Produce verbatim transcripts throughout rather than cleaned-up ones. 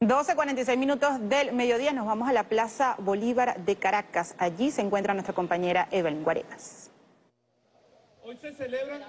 doce cuarenta y seis minutos del mediodía, nos vamos a la Plaza Bolívar de Caracas. Allí se encuentra nuestra compañera Evelyn Guarenas. Hoy se celebran...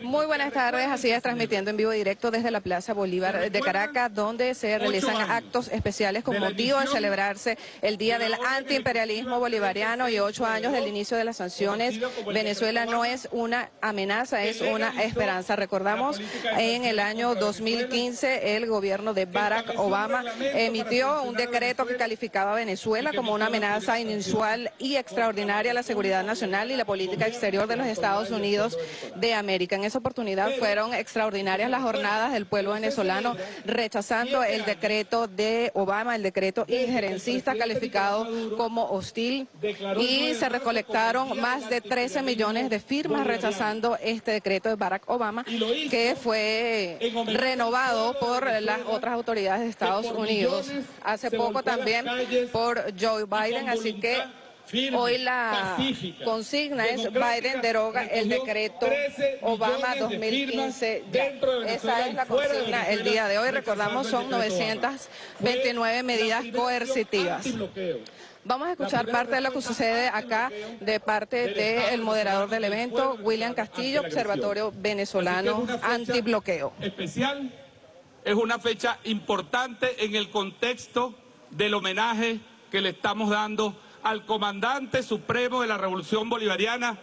Muy buenas tardes, así es, transmitiendo en vivo directo desde la Plaza Bolívar de Caracas, donde se realizan actos especiales con motivo de celebrarse el Día del Antiimperialismo Bolivariano y ocho años del inicio de las sanciones. Venezuela no es una amenaza, es una esperanza. Recordamos, en el año dos mil quince, el gobierno de Barack Obama emitió un decreto que calificaba a Venezuela como una amenaza inusual y extraordinaria a la seguridad nacional y la política exterior de los Estados Unidos de América. En esa oportunidad fueron extraordinarias las jornadas del pueblo venezolano rechazando el decreto de Obama, el decreto injerencista calificado como hostil, y se recolectaron más de trece millones de firmas rechazando este decreto de Barack Obama, que fue renovado por las otras autoridades de Estados Unidos hace poco, también por Joe Biden, así que hoy la consigna es Biden deroga el decreto Obama dos mil quince. Esa es la consigna el día de hoy. Recordamos, son novecientas veintinueve medidas coercitivas. Vamos a escuchar parte de lo que sucede acá de parte del moderador del evento, William Castillo, Observatorio Venezolano Antibloqueo. Especial, es una fecha importante en el contexto del homenaje que le estamos dando al comandante supremo de la Revolución Bolivariana,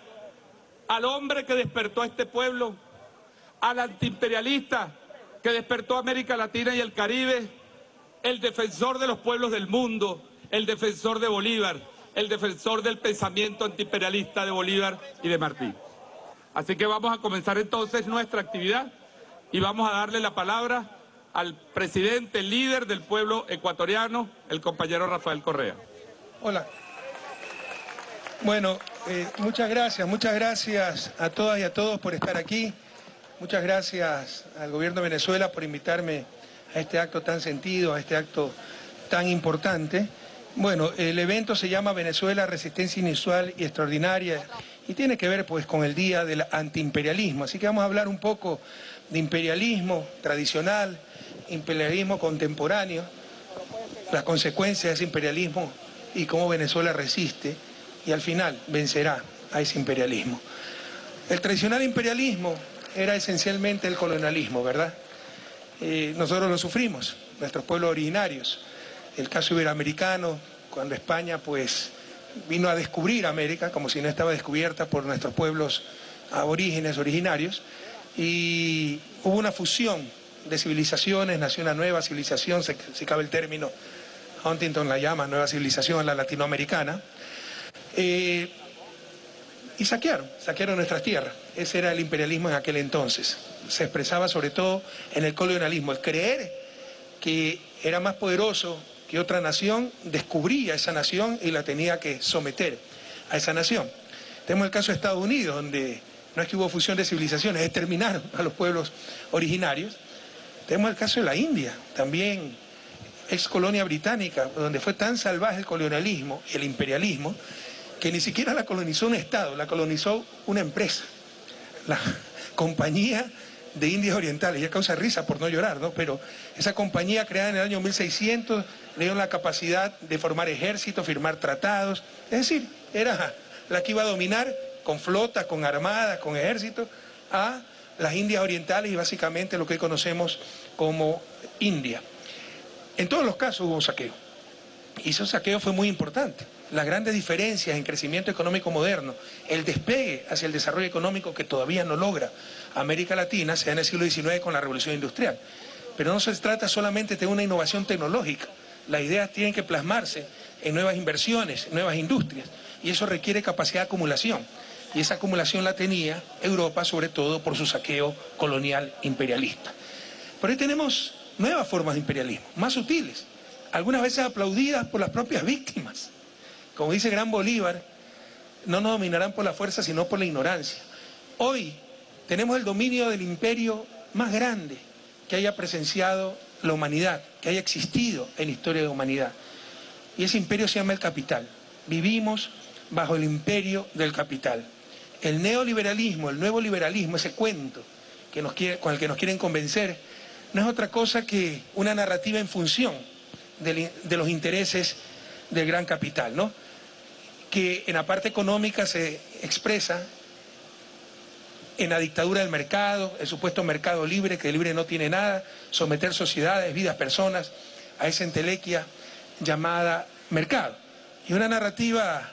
al hombre que despertó a este pueblo, al antiimperialista que despertó a América Latina y el Caribe, el defensor de los pueblos del mundo, el defensor de Bolívar, el defensor del pensamiento antiimperialista de Bolívar y de Martí. Así que vamos a comenzar entonces nuestra actividad y vamos a darle la palabra al presidente, líder del pueblo ecuatoriano, el compañero Rafael Correa. Hola. Bueno, eh, muchas gracias, muchas gracias a todas y a todos por estar aquí. Muchas gracias al gobierno de Venezuela por invitarme a este acto tan sentido, a este acto tan importante. Bueno, el evento se llama Venezuela, Resistencia Inusual y Extraordinaria y tiene que ver pues con el Día del Antiimperialismo. Así que vamos a hablar un poco de imperialismo tradicional, imperialismo contemporáneo, las consecuencias de ese imperialismo y cómo Venezuela resiste. Y al final vencerá a ese imperialismo. El tradicional imperialismo era esencialmente el colonialismo, ¿verdad? Eh, nosotros lo sufrimos, nuestros pueblos originarios. El caso iberoamericano, cuando España pues vino a descubrir América, como si no estaba descubierta por nuestros pueblos aborígenes originarios, y hubo una fusión de civilizaciones, nació una nueva civilización, se, se cabe el término, Huntington la llama nueva civilización, la latinoamericana. Eh, y saquearon, saquearon nuestras tierras. Ese era el imperialismo en aquel entonces. Se expresaba sobre todo en el colonialismo, el creer que era más poderoso que otra nación, descubría esa nación y la tenía que someter a esa nación. Tenemos el caso de Estados Unidos, donde no es que hubo fusión de civilizaciones, exterminaron a los pueblos originarios. Tenemos el caso de la India, también ex colonia británica, donde fue tan salvaje el colonialismo, el imperialismo, que ni siquiera la colonizó un Estado, la colonizó una empresa, la Compañía de Indias Orientales. Ya causa risa por no llorar, ¿no? Pero esa compañía creada en el año mil seiscientos le dio la capacidad de formar ejércitos, firmar tratados. Es decir, era la que iba a dominar con flotas, con armadas, con ejércitos a las Indias Orientales y básicamente lo que hoy conocemos como India. En todos los casos hubo saqueo. Y ese saqueo fue muy importante. Las grandes diferencias en crecimiento económico moderno, el despegue hacia el desarrollo económico que todavía no logra América Latina, se da en el siglo diecinueve con la Revolución Industrial. Pero no se trata solamente de una innovación tecnológica. Las ideas tienen que plasmarse en nuevas inversiones, nuevas industrias. Y eso requiere capacidad de acumulación. Y esa acumulación la tenía Europa, sobre todo por su saqueo colonial imperialista. Por ahí tenemos nuevas formas de imperialismo, más sutiles, algunas veces aplaudidas por las propias víctimas. Como dice Gran Bolívar, no nos dominarán por la fuerza, sino por la ignorancia. Hoy tenemos el dominio del imperio más grande que haya presenciado la humanidad, que haya existido en la historia de la humanidad. Y ese imperio se llama el capital. Vivimos bajo el imperio del capital. El neoliberalismo, el nuevo liberalismo, ese cuento que nos quiere, con el que nos quieren convencer no es otra cosa que una narrativa en función del, de los intereses del gran capital, ¿no? Que en la parte económica se expresa en la dictadura del mercado, el supuesto mercado libre, que libre no tiene nada, someter sociedades, vidas, personas a esa entelequia llamada mercado. Y una narrativa,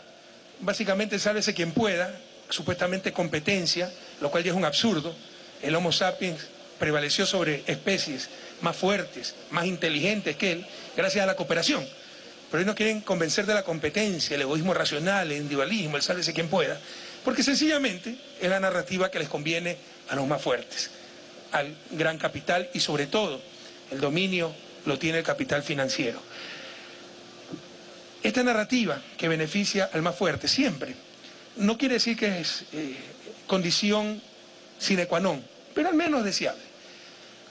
básicamente, sálvese quien pueda, supuestamente competencia, lo cual ya es un absurdo. El Homo sapiens prevaleció sobre especies más fuertes, más inteligentes que él, gracias a la cooperación. Pero ellos no quieren convencer de la competencia, el egoísmo racional, el individualismo, el sálvese quien pueda, porque sencillamente es la narrativa que les conviene a los más fuertes, al gran capital, y sobre todo el dominio lo tiene el capital financiero. Esta narrativa que beneficia al más fuerte siempre, no quiere decir que es eh, condición sine qua non, pero al menos deseable.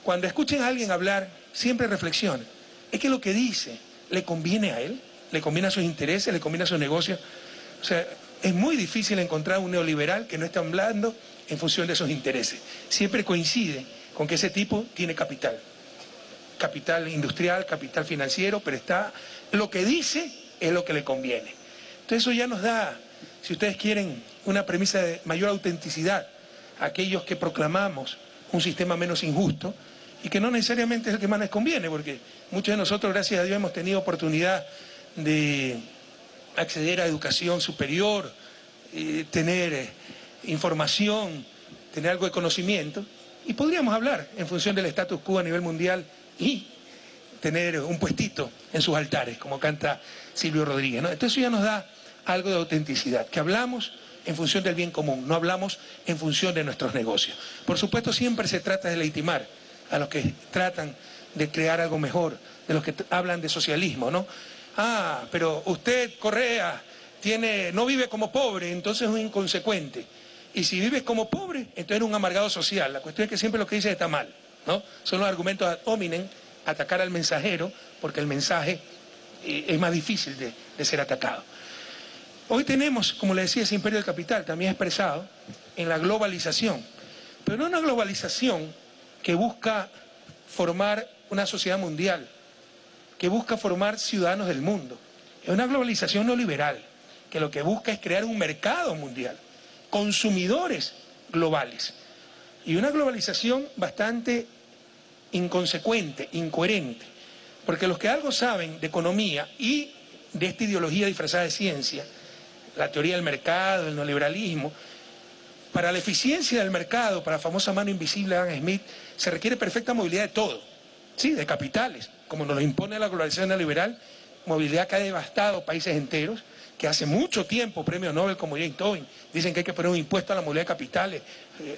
Cuando escuchen a alguien hablar, siempre reflexionen. Es que lo que dice le conviene a él, le conviene a sus intereses, le conviene a sus negocios. O sea, es muy difícil encontrar un neoliberal que no esté hablando en función de sus intereses. Siempre coincide con que ese tipo tiene capital. Capital industrial, capital financiero, pero está lo que dice es lo que le conviene. Entonces eso ya nos da, si ustedes quieren, una premisa de mayor autenticidad a aquellos que proclamamos un sistema menos injusto y que no necesariamente es el que más les conviene, porque muchos de nosotros, gracias a Dios, hemos tenido oportunidad de acceder a educación superior, eh, tener eh, información, tener algo de conocimiento, y podríamos hablar en función del status quo a nivel mundial y tener un puestito en sus altares, como canta Silvio Rodríguez, ¿no? Entonces eso ya nos da algo de autenticidad, que hablamos en función del bien común, no hablamos en función de nuestros negocios. Por supuesto, siempre se trata de legitimar a los que tratan de crear algo mejor, de los que hablan de socialismo, ¿no? Ah, pero usted, Correa, tiene, no vive como pobre, entonces es un inconsecuente. Y si vives como pobre, entonces eres un amargado social. La cuestión es que siempre lo que dice está mal, ¿no? Son los argumentos ad hominem, atacar al mensajero, porque el mensaje eh, es más difícil de, de ser atacado. Hoy tenemos, como le decía, ese imperio del capital, también expresado en la globalización, pero no una globalización que busca formar una sociedad mundial, que busca formar ciudadanos del mundo. Es una globalización neoliberal, que lo que busca es crear un mercado mundial, consumidores globales. Y una globalización bastante inconsecuente, incoherente, porque los que algo saben de economía y de esta ideología disfrazada de ciencia, la teoría del mercado, el neoliberalismo, para la eficiencia del mercado, para la famosa mano invisible de Adam Smith, se requiere perfecta movilidad de todo, sí, de capitales, como nos lo impone la globalización neoliberal, movilidad que ha devastado países enteros, que hace mucho tiempo, premio Nobel como Jane Tobin, dicen que hay que poner un impuesto a la movilidad de capitales,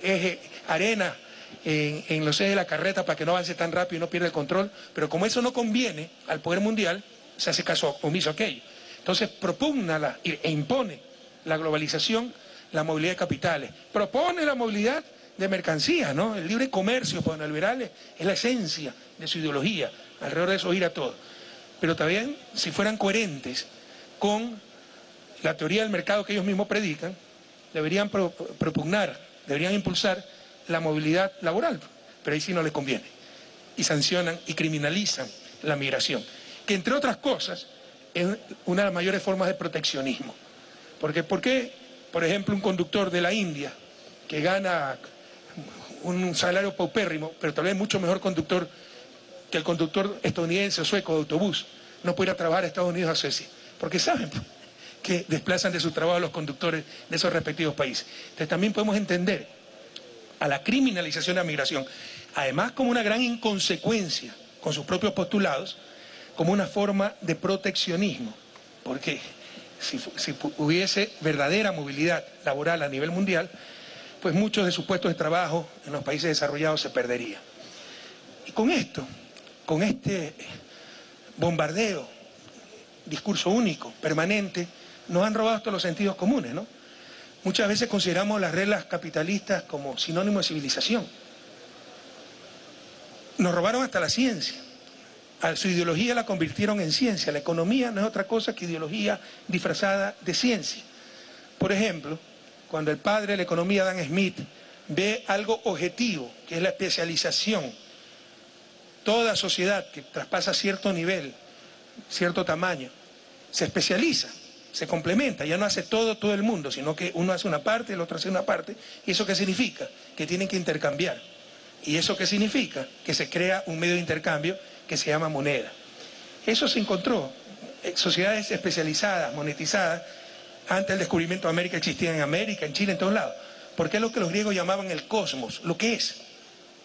eje, arena en, en los ejes de la carreta para que no avance tan rápido y no pierda el control, pero como eso no conviene al poder mundial, se hace caso omiso a aquello. Entonces propugna la, e impone la globalización, la movilidad de capitales. Propone la movilidad de mercancías, ¿no? El libre comercio para los liberales es la esencia de su ideología. Alrededor de eso gira todo. Pero también, si fueran coherentes con la teoría del mercado que ellos mismos predican, deberían pro, propugnar, deberían impulsar la movilidad laboral. Pero ahí sí no les conviene. Y sancionan y criminalizan la migración. Que entre otras cosas es una de las mayores formas de proteccionismo. Porque, ¿por qué, por ejemplo, un conductor de la India que gana un salario paupérrimo, pero tal vez mucho mejor conductor que el conductor estadounidense o sueco de autobús, no pudiera trabajar a Estados Unidos o a Suecia? Porque saben que desplazan de su trabajo a los conductores de esos respectivos países. Entonces también podemos entender a la criminalización de la migración, además como una gran inconsecuencia con sus propios postulados, como una forma de proteccionismo, porque si, si hubiese verdadera movilidad laboral a nivel mundial, pues muchos de sus puestos de trabajo en los países desarrollados se perderían. Y con esto, con este bombardeo, discurso único, permanente, nos han robado hasta los sentidos comunes, ¿no? Muchas veces consideramos las reglas capitalistas como sinónimo de civilización. Nos robaron hasta la ciencia. A su ideología la convirtieron en ciencia. La economía no es otra cosa que ideología disfrazada de ciencia. Por ejemplo, cuando el padre de la economía, Adam Smith, ve algo objetivo, que es la especialización Toda sociedad que traspasa cierto nivel, cierto tamaño, se especializa, se complementa, ya no hace todo, todo el mundo, sino que uno hace una parte, el otro hace una parte. ¿Y eso qué significa? Que tienen que intercambiar. ¿Y eso qué significa? Que se crea un medio de intercambio que se llama moneda. Eso se encontró. Sociedades especializadas, monetizadas, antes del descubrimiento de América existían en América, en Chile, en todos lados. Porque es lo que los griegos llamaban el cosmos, lo que es,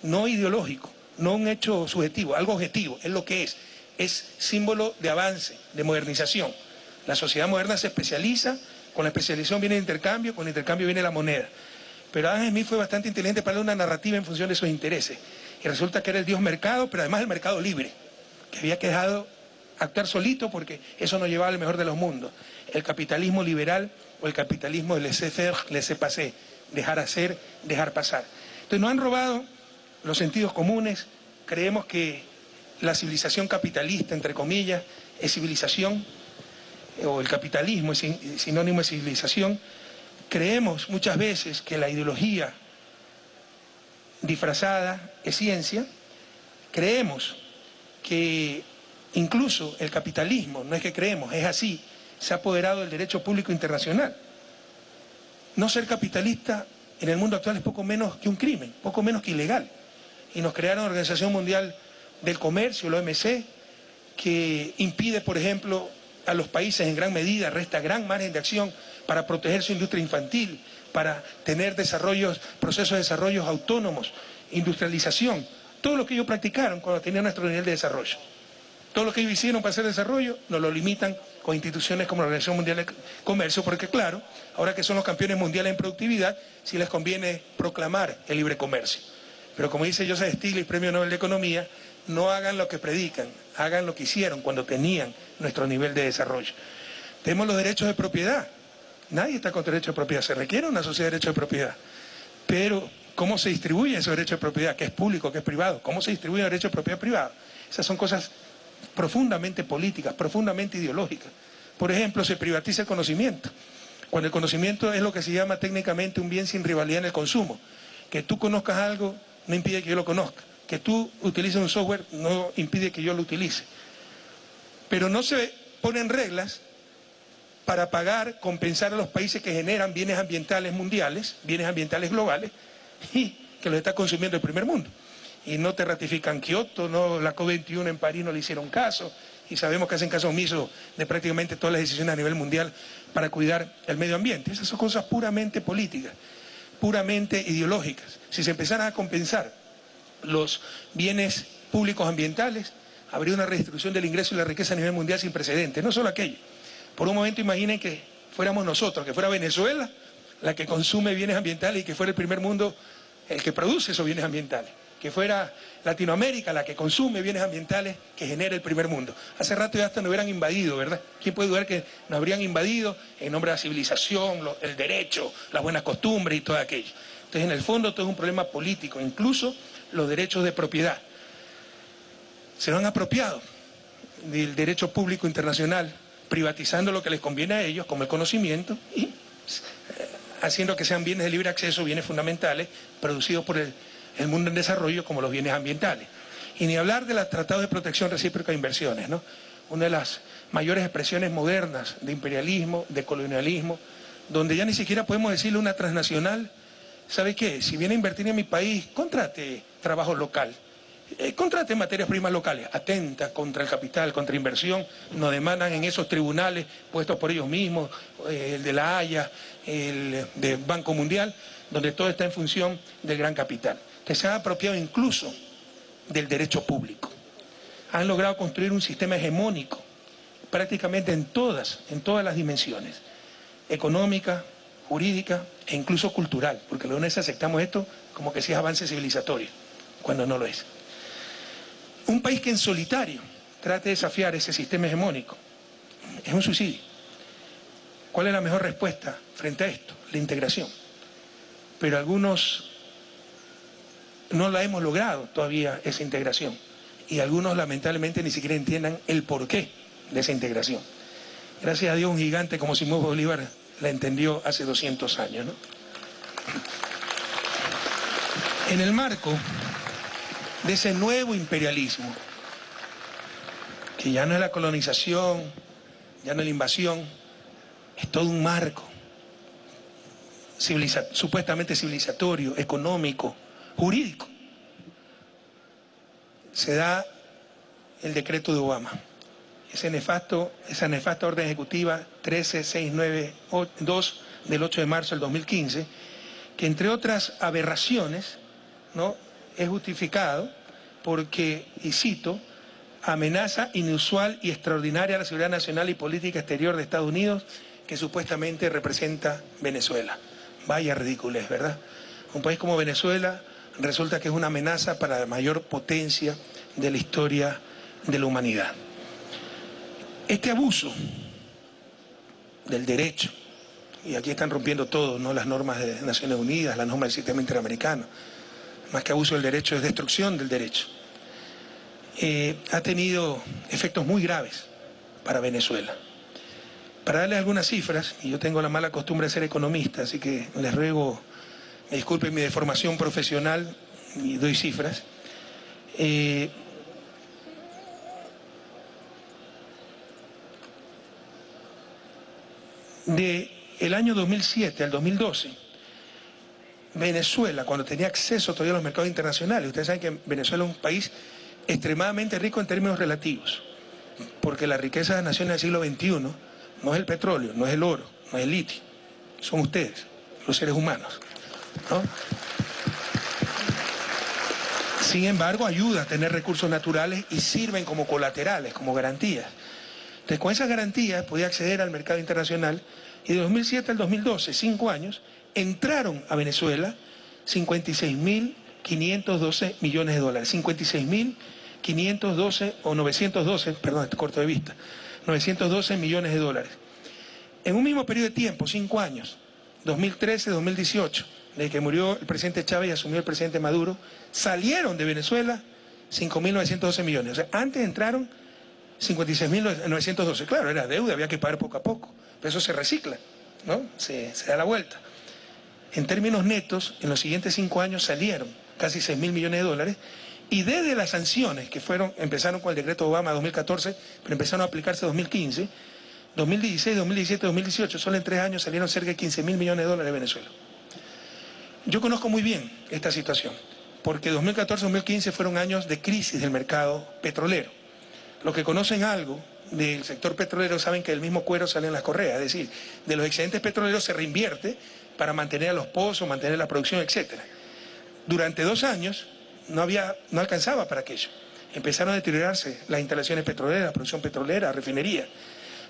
no ideológico, no un hecho subjetivo, algo objetivo, es lo que es. Es símbolo de avance, de modernización. La sociedad moderna se especializa, con la especialización viene el intercambio, con el intercambio viene la moneda. Pero Adam Smith fue bastante inteligente para dar una narrativa en función de sus intereses. Y resulta que era el dios mercado, pero además el mercado libre, que había dejado actuar solito porque eso no llevaba al mejor de los mundos. El capitalismo liberal o el capitalismo de laissez-faire, laissez-passer, dejar hacer, dejar pasar. Entonces nos han robado los sentidos comunes, creemos que la civilización capitalista, entre comillas, es civilización, o el capitalismo es sinónimo de civilización. Creemos muchas veces que la ideología disfrazada es ciencia. Creemos que incluso el capitalismo, no es que creemos, es así, se ha apoderado del derecho público internacional. No ser capitalista en el mundo actual es poco menos que un crimen, poco menos que ilegal. Y nos crearon la Organización Mundial del Comercio, la O M C, que impide, por ejemplo, a los países en gran medida, resta gran margen de acción para proteger su industria infantil, para tener desarrollos, procesos de desarrollo autónomos, industrialización, todo lo que ellos practicaron cuando tenían nuestro nivel de desarrollo. Todo lo que ellos hicieron para hacer desarrollo nos lo limitan con instituciones como la Organización Mundial del Comercio, porque claro, ahora que son los campeones mundiales en productividad, sí les conviene proclamar el libre comercio. Pero como dice Joseph Stiglitz, Premio Nobel de Economía, no hagan lo que predican, hagan lo que hicieron cuando tenían nuestro nivel de desarrollo. Tenemos los derechos de propiedad. Nadie está contra el derecho de propiedad. Se requiere una sociedad de derechos de propiedad. Pero, ¿cómo se distribuye ese derecho de propiedad? ¿Qué es público? ¿Qué es privado? ¿Cómo se distribuye el derecho de propiedad privada? Esas son cosas profundamente políticas, profundamente ideológicas. Por ejemplo, se privatiza el conocimiento. Cuando el conocimiento es lo que se llama técnicamente un bien sin rivalidad en el consumo. Que tú conozcas algo no impide que yo lo conozca. Que tú utilices un software no impide que yo lo utilice. Pero no se ponen reglas para pagar, compensar a los países que generan bienes ambientales mundiales, bienes ambientales globales, y que los está consumiendo el primer mundo. Y no te ratifican Kioto, no, la C O veintiuno en París no le hicieron caso, y sabemos que hacen caso omiso de prácticamente todas las decisiones a nivel mundial para cuidar el medio ambiente. Esas son cosas puramente políticas, puramente ideológicas. Si se empezaran a compensar los bienes públicos ambientales, habría una redistribución del ingreso y la riqueza a nivel mundial sin precedentes. No solo aquello. Por un momento imaginen que fuéramos nosotros, que fuera Venezuela la que consume bienes ambientales y que fuera el primer mundo el que produce esos bienes ambientales. Que fuera Latinoamérica la que consume bienes ambientales que genera el primer mundo. Hace rato ya hasta nos hubieran invadido, ¿verdad? ¿Quién puede dudar que nos habrían invadido en nombre de la civilización, lo, el derecho, las buenas costumbres y todo aquello? Entonces, en el fondo, todo es un problema político, incluso los derechos de propiedad. Se lo han apropiado del derecho público internacional, privatizando lo que les conviene a ellos, como el conocimiento, y haciendo que sean bienes de libre acceso, bienes fundamentales, producidos por el el mundo en desarrollo como los bienes ambientales. Y ni hablar de los tratados de protección recíproca de inversiones, ¿no? Una de las mayores expresiones modernas de imperialismo, de colonialismo, donde ya ni siquiera podemos decirle una transnacional, ¿sabe qué? Si viene a invertir en mi país, contrate trabajo local, eh, contrate materias primas locales, atenta contra el capital, contra inversión, nos demandan en esos tribunales puestos por ellos mismos, eh, el de la Haya, el de Banco Mundial, donde todo está en función del gran capital. Que se han apropiado incluso del derecho público. Han logrado construir un sistema hegemónico, prácticamente en todas, en todas las dimensiones, económica, jurídica e incluso cultural, porque luego aceptamos esto como que si es avance civilizatorio, cuando no lo es. Un país que en solitario trate de desafiar ese sistema hegemónico es un suicidio. ¿Cuál es la mejor respuesta frente a esto? La integración. Pero algunos no la hemos logrado todavía, esa integración. Y algunos lamentablemente ni siquiera entiendan el porqué de esa integración. Gracias a Dios un gigante como Simón Bolívar la entendió hace doscientos años, ¿no? En el marco de ese nuevo imperialismo, que ya no es la colonización, ya no es la invasión, es todo un marco civiliza, supuestamente civilizatorio, económico, jurídico. Se da el decreto de Obama, ese nefasto, esa nefasta orden ejecutiva trece mil seiscientos noventa y dos del ocho de marzo del dos mil quince, que entre otras aberraciones, ¿no?, es justificado porque, y cito, amenaza inusual y extraordinaria a la seguridad nacional y política exterior de Estados Unidos, que supuestamente representa Venezuela. Vaya ridiculez, ¿verdad? Un país como Venezuela resulta que es una amenaza para la mayor potencia de la historia de la humanidad. Este abuso del derecho, y aquí están rompiendo todo, ¿no?, las normas de Naciones Unidas, las normas del sistema interamericano, más que abuso del derecho es destrucción del derecho, eh, ha tenido efectos muy graves para Venezuela. Para darles algunas cifras, y yo tengo la mala costumbre de ser economista, así que les ruego, me disculpen mi deformación profesional, y doy cifras. Eh, de el año dos mil siete al dos mil doce, Venezuela, cuando tenía acceso todavía a los mercados internacionales, ustedes saben que Venezuela es un país extremadamente rico en términos relativos, porque la riqueza de las naciones del siglo veintiuno no es el petróleo, no es el oro, no es el litio. Son ustedes, los seres humanos, ¿no? Sin embargo, ayuda a tener recursos naturales y sirven como colaterales, como garantías. Entonces, con esas garantías podía acceder al mercado internacional. Y de dos mil siete al dos mil doce, cinco años, entraron a Venezuela cincuenta y seis mil quinientos doce millones de dólares. cincuenta y seis mil quinientos doce o novecientos doce, perdón, este corto de vista. novecientos doce millones de dólares. En un mismo periodo de tiempo, cinco años, dos mil trece a dos mil dieciocho, desde que murió el presidente Chávez y asumió el presidente Maduro, salieron de Venezuela cinco mil novecientos doce millones. O sea, antes entraron cincuenta y seis mil novecientos doce. Claro, era deuda, había que pagar poco a poco. Pero eso se recicla, ¿no? Se, se da la vuelta. En términos netos, en los siguientes cinco años salieron casi seis mil millones de dólares. Y desde las sanciones que fueron, empezaron con el decreto Obama dos mil catorce, pero empezaron a aplicarse dos mil quince, dos mil dieciséis, dos mil diecisiete, dos mil dieciocho, solo en tres años salieron cerca de quince mil millones de dólares de Venezuela. Yo conozco muy bien esta situación, porque dos mil catorce a dos mil quince fueron años de crisis del mercado petrolero. Los que conocen algo del sector petrolero saben que del mismo cuero salen las correas, es decir, de los excedentes petroleros se reinvierte para mantener a los pozos, mantener la producción, etcétera. Durante dos años No, había, no alcanzaba para aquello. Empezaron a deteriorarse las instalaciones petroleras, la producción petrolera, la refinería.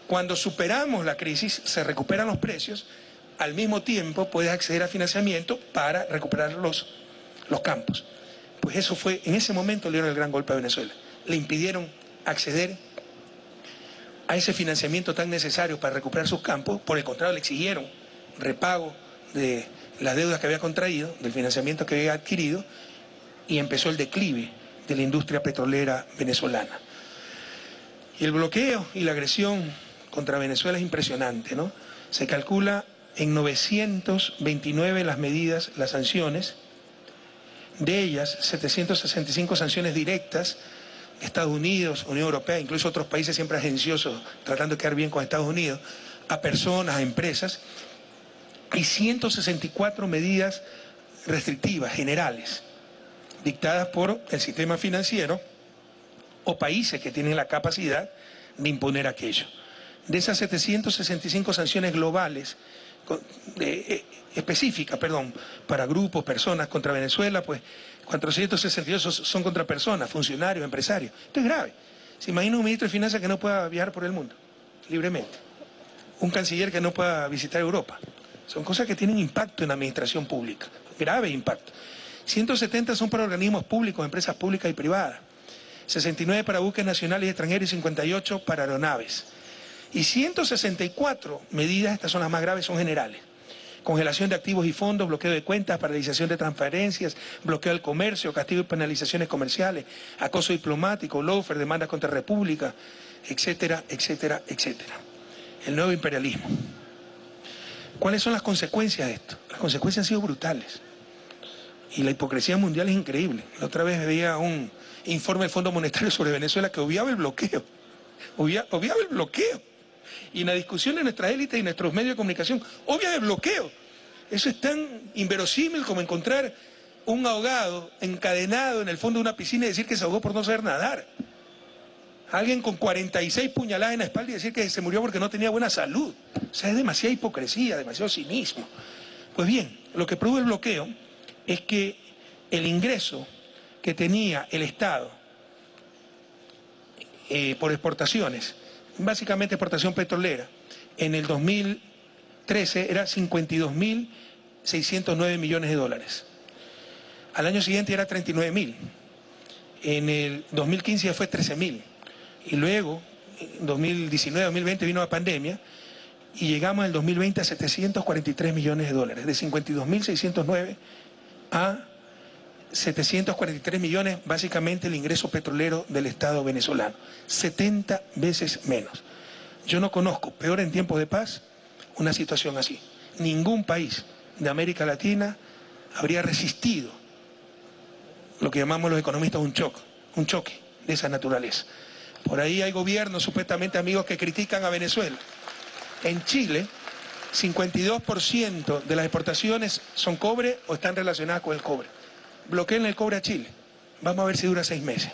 Cuando superamos la crisis, se recuperan los precios. Al mismo tiempo, puedes acceder a financiamiento para recuperar los, los campos. Pues eso fue, en ese momento le dieron el gran golpe a Venezuela. Le impidieron acceder a ese financiamiento tan necesario para recuperar sus campos. Por el contrario, le exigieron repago de las deudas que había contraído, del financiamiento que había adquirido, y empezó el declive de la industria petrolera venezolana. Y el bloqueo y la agresión contra Venezuela es impresionante, ¿no? Se calcula en novecientas veintinueve las medidas, las sanciones, de ellas setecientas sesenta y cinco sanciones directas de Estados Unidos, Unión Europea, incluso otros países siempre agenciosos, tratando de quedar bien con Estados Unidos, a personas, a empresas, y ciento sesenta y cuatro medidas restrictivas, generales, dictadas por el sistema financiero o países que tienen la capacidad de imponer aquello. De esas setecientas sesenta y cinco sanciones globales, eh, específicas, perdón, para grupos, personas contra Venezuela, pues cuatrocientos sesenta y dos son contra personas, funcionarios, empresarios. Esto es grave. Se imagina un ministro de Finanzas que no pueda viajar por el mundo libremente, un canciller que no pueda visitar Europa. Son cosas que tienen impacto en la administración pública, grave impacto. ciento setenta son para organismos públicos, empresas públicas y privadas, sesenta y nueve para buques nacionales y extranjeros y cincuenta y ocho para aeronaves. Y ciento sesenta y cuatro medidas, estas son las más graves, son generales. Congelación de activos y fondos, bloqueo de cuentas, paralización de transferencias, bloqueo del comercio, castigo y penalizaciones comerciales, acoso diplomático, loafer, demandas contra república, etcétera, etcétera, etcétera. El nuevo imperialismo. ¿Cuáles son las consecuencias de esto? Las consecuencias han sido brutales. Y la hipocresía mundial es increíble. La otra vez veía un informe del Fondo Monetario sobre Venezuela que obviaba el bloqueo. Obvia, obviaba el bloqueo. Y en la discusión de nuestras élites y nuestros medios de comunicación, obvia el bloqueo. Eso es tan inverosímil como encontrar un ahogado encadenado en el fondo de una piscina y decir que se ahogó por no saber nadar. Alguien con cuarenta y seis puñaladas en la espalda y decir que se murió porque no tenía buena salud. O sea, es demasiada hipocresía, demasiado cinismo. Pues bien, lo que produce el bloqueo es que el ingreso que tenía el Estado eh, por exportaciones, básicamente exportación petrolera, en el dos mil trece era cincuenta y dos mil seiscientos nueve millones de dólares. Al año siguiente era treinta y nueve mil. En el dos mil quince ya fue trece mil. Y luego, en dos mil diecinueve, dos mil veinte vino la pandemia y llegamos en el dos mil veinte a setecientos cuarenta y tres millones de dólares, de cincuenta y dos mil seiscientos nueve a setecientos cuarenta y tres millones, básicamente el ingreso petrolero del Estado venezolano, setenta veces menos. Yo no conozco, peor en tiempos de paz, una situación así. Ningún país de América Latina habría resistido lo que llamamos los economistas un choque, un choque de esa naturaleza. Por ahí hay gobiernos supuestamente amigos que critican a Venezuela. En Chile, cincuenta y dos por ciento de las exportaciones son cobre o están relacionadas con el cobre. Bloqueen el cobre a Chile. Vamos a ver si dura seis meses.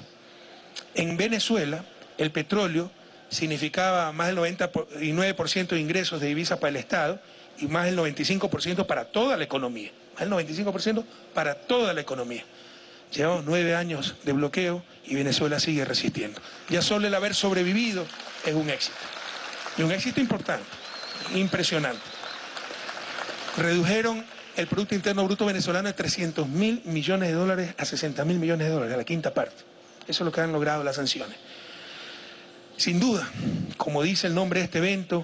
En Venezuela, el petróleo significaba más del noventa y nueve por ciento de ingresos de divisas para el Estado y más del noventa y cinco por ciento para toda la economía. Más del noventa y cinco por ciento para toda la economía. Llevamos nueve años de bloqueo y Venezuela sigue resistiendo. Ya solo el haber sobrevivido es un éxito. Y un éxito importante, impresionante. Redujeron el Producto Interno Bruto venezolano de trescientos mil millones de dólares a sesenta mil millones de dólares, a la quinta parte. Eso es lo que han logrado las sanciones. Sin duda, como dice el nombre de este evento,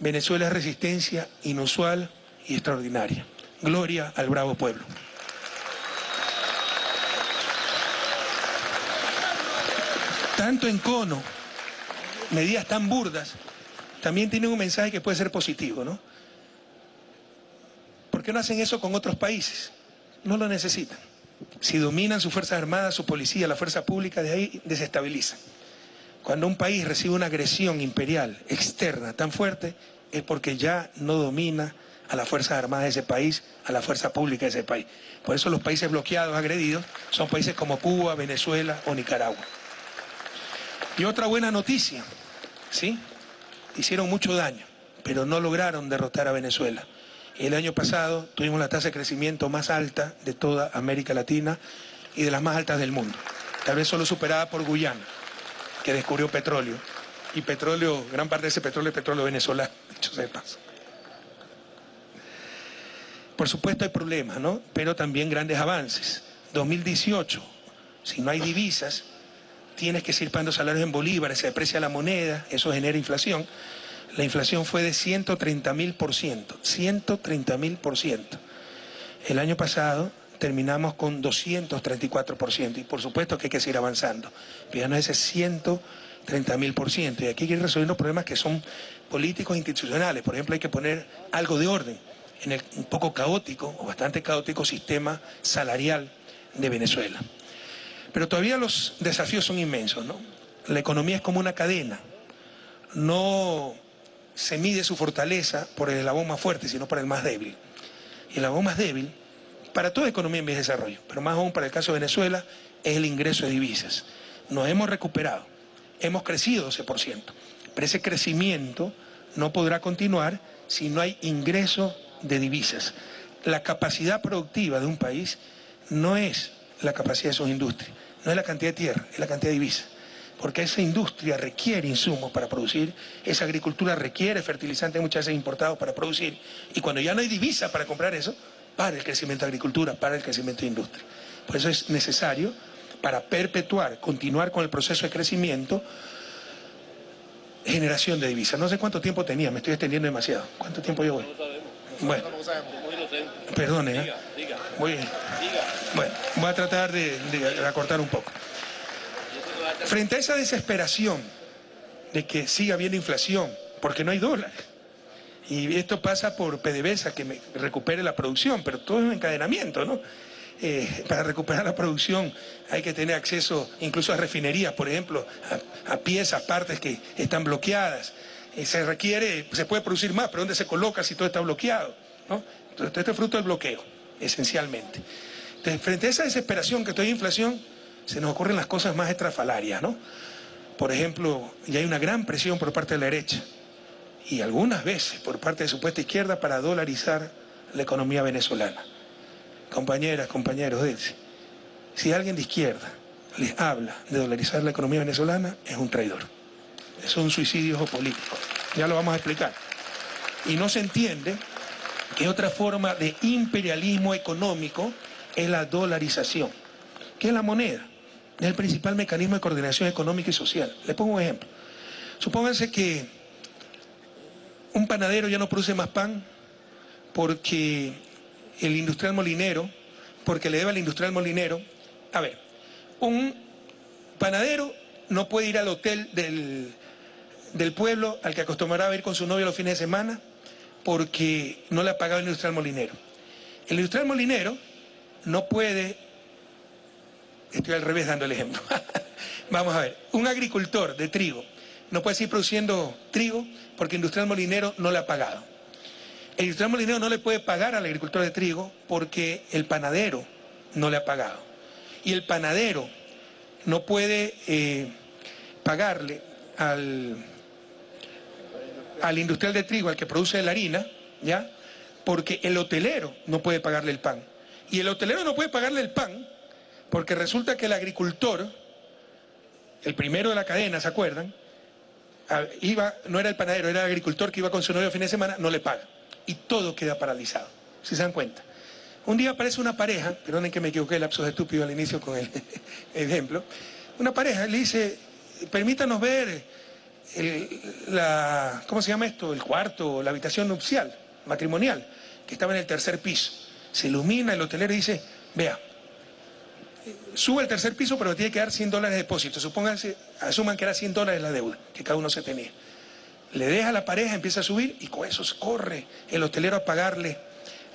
Venezuela es resistencia inusual y extraordinaria. Gloria al bravo pueblo. Tanto encono, medidas tan burdas, también tienen un mensaje que puede ser positivo, ¿no? ¿Por qué no hacen eso con otros países? No lo necesitan. Si dominan sus fuerzas armadas, su policía, la fuerza pública, de ahí desestabilizan. Cuando un país recibe una agresión imperial externa tan fuerte, es porque ya no domina a las fuerzas armadas de ese país, a la fuerza pública de ese país. Por eso los países bloqueados, agredidos, son países como Cuba, Venezuela o Nicaragua. Y otra buena noticia, ¿sí? Hicieron mucho daño, pero no lograron derrotar a Venezuela. El año pasado tuvimos la tasa de crecimiento más alta de toda América Latina y de las más altas del mundo. Tal vez solo superada por Guyana, que descubrió petróleo. Y petróleo, gran parte de ese petróleo es petróleo venezolano, dicho sea de paso. Por supuesto hay problemas, ¿no? Pero también grandes avances. dos mil dieciocho, si no hay divisas, tienes que seguir pagando salarios en bolívares, se deprecia la moneda, eso genera inflación. La inflación fue de ciento treinta mil por ciento, ciento treinta mil por ciento. El año pasado terminamos con doscientos treinta y cuatro por ciento, y por supuesto que hay que seguir avanzando. Pero ya no es ese ciento treinta mil por ciento, y aquí hay que ir resolviendo problemas que son políticos e institucionales. Por ejemplo, hay que poner algo de orden en el un poco caótico, o bastante caótico, sistema salarial de Venezuela. Pero todavía los desafíos son inmensos, ¿no? La economía es como una cadena. No se mide su fortaleza por el eslabón más fuerte, sino por el más débil. Y el eslabón más débil, para toda economía en vías de desarrollo, pero más aún para el caso de Venezuela, es el ingreso de divisas. Nos hemos recuperado, hemos crecido doce por ciento. Pero ese crecimiento no podrá continuar si no hay ingreso de divisas. La capacidad productiva de un país no es la capacidad de sus industrias, no es la cantidad de tierra, es la cantidad de divisas, porque esa industria requiere insumos para producir, esa agricultura requiere fertilizantes muchas veces importados para producir, y cuando ya no hay divisas para comprar eso, para el crecimiento de agricultura, para el crecimiento de industria. Por eso es necesario, para perpetuar, continuar con el proceso de crecimiento, generación de divisas. No sé cuánto tiempo tenía, me estoy extendiendo demasiado. ¿Cuánto tiempo yo voy? Bueno, perdone, ¿eh? Voy, bueno, voy a tratar de, de acortar un poco. Frente a esa desesperación de que siga habiendo inflación, porque no hay dólares, y esto pasa por P D V S A, que me recupere la producción, pero todo es un encadenamiento, ¿no? eh, para recuperar la producción hay que tener acceso incluso a refinerías, por ejemplo, a, a piezas, partes que están bloqueadas. Eh, se requiere, se puede producir más, pero ¿dónde se coloca si todo está bloqueado? ¿No? Entonces, este es fruto del bloqueo, esencialmente. Entonces, frente a esa desesperación que trae inflación, se nos ocurren las cosas más estrafalarias, ¿no? Por ejemplo, ya hay una gran presión por parte de la derecha y algunas veces por parte de supuesta izquierda para dolarizar la economía venezolana. Compañeras, compañeros, Delcy, si alguien de izquierda les habla de dolarizar la economía venezolana, es un traidor. Es un suicidio político. Ya lo vamos a explicar. Y no se entiende que otra forma de imperialismo económico es la dolarización, que es la moneda. Es el principal mecanismo de coordinación económica y social. Les pongo un ejemplo. Supónganse que un panadero ya no produce más pan porque el industrial molinero, porque le debe al industrial molinero. A ver, un panadero no puede ir al hotel del, del pueblo al que acostumbraba ir con su novia los fines de semana porque no le ha pagado el industrial molinero. El industrial molinero no puede... Estoy al revés dando el ejemplo. Vamos a ver, un agricultor de trigo no puede seguir produciendo trigo porque el industrial molinero no le ha pagado. El industrial molinero no le puede pagar al agricultor de trigo porque el panadero no le ha pagado. Y el panadero no puede eh, pagarle al, al industrial de trigo, al que produce la harina, ¿ya? Porque el hotelero no puede pagarle el pan. Y el hotelero no puede pagarle el pan porque resulta que el agricultor, el primero de la cadena, ¿se acuerdan? Iba, no era el panadero, era el agricultor que iba con su novio el fin de semana, no le paga. Y todo queda paralizado, si se dan cuenta. Un día aparece una pareja, perdonen que me equivoqué, lapsos estúpido al inicio con el ejemplo. Una pareja le dice, permítanos ver el, la, ¿cómo se llama esto? El cuarto, la habitación nupcial, matrimonial, que estaba en el tercer piso. Se ilumina el hotelero y dice, vea, sube al tercer piso, pero tiene que dar cien dólares de depósito. Supónganse, asuman que era cien dólares la deuda que cada uno se tenía. Le deja a la pareja, empieza a subir y con eso corre el hotelero a pagarle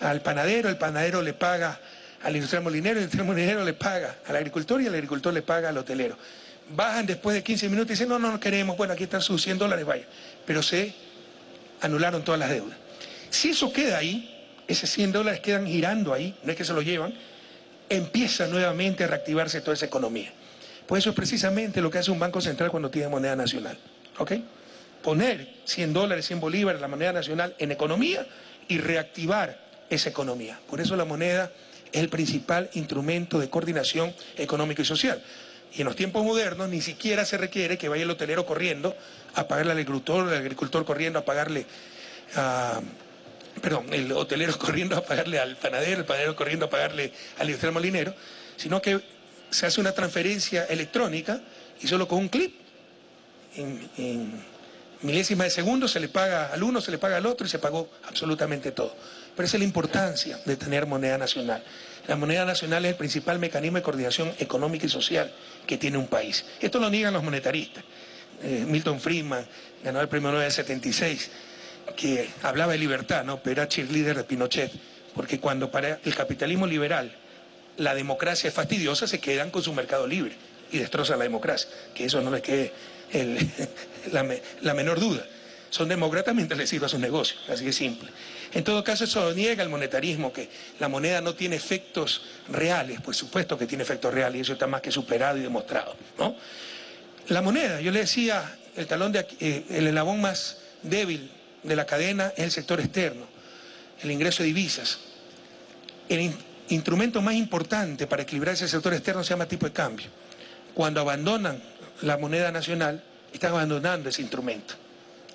al panadero. El panadero le paga al industrial molinero, el industrial molinero le paga al agricultor y el agricultor le paga al hotelero. Bajan después de quince minutos y dicen, no, no, no queremos, bueno, aquí están sus cien dólares, vaya. Pero se anularon todas las deudas. Si eso queda ahí, esos cien dólares quedan girando ahí, no es que se lo llevan, empieza nuevamente a reactivarse toda esa economía. Pues eso es precisamente lo que hace un banco central cuando tiene moneda nacional. ¿Ok? Poner cien dólares, cien bolívares, la moneda nacional en economía y reactivar esa economía. Por eso la moneda es el principal instrumento de coordinación económica y social. Y en los tiempos modernos ni siquiera se requiere que vaya el hotelero corriendo a pagarle al agricultor, el agricultor corriendo a pagarle a... perdón, el hotelero corriendo a pagarle al panadero, el panadero corriendo a pagarle al industrial molinero, sino que se hace una transferencia electrónica y solo con un clip, en, en milésimas de segundo, se le paga al uno, se le paga al otro y se pagó absolutamente todo. Pero esa es la importancia de tener moneda nacional. La moneda nacional es el principal mecanismo de coordinación económica y social que tiene un país. Esto lo niegan los monetaristas. Eh, Milton Friedman ganó el premio Nobel del setenta y seis... que hablaba de libertad, ¿no? Pero era cheerleader de Pinochet, porque cuando para el capitalismo liberal la democracia es fastidiosa, se quedan con su mercado libre y destrozan la democracia, que eso no les quede el, la, la menor duda. Son demócratas mientras les sirva sus negocios, así de simple. En todo caso, eso niega el monetarismo, que la moneda no tiene efectos reales. Por supuesto que tiene efectos reales, y eso está más que superado y demostrado, ¿no? La moneda, yo le decía, el talón de eh, el eslabón más débil de la cadena es el sector externo, el ingreso de divisas. El in- instrumento más importante para equilibrar ese sector externo se llama tipo de cambio. Cuando abandonan la moneda nacional, están abandonando ese instrumento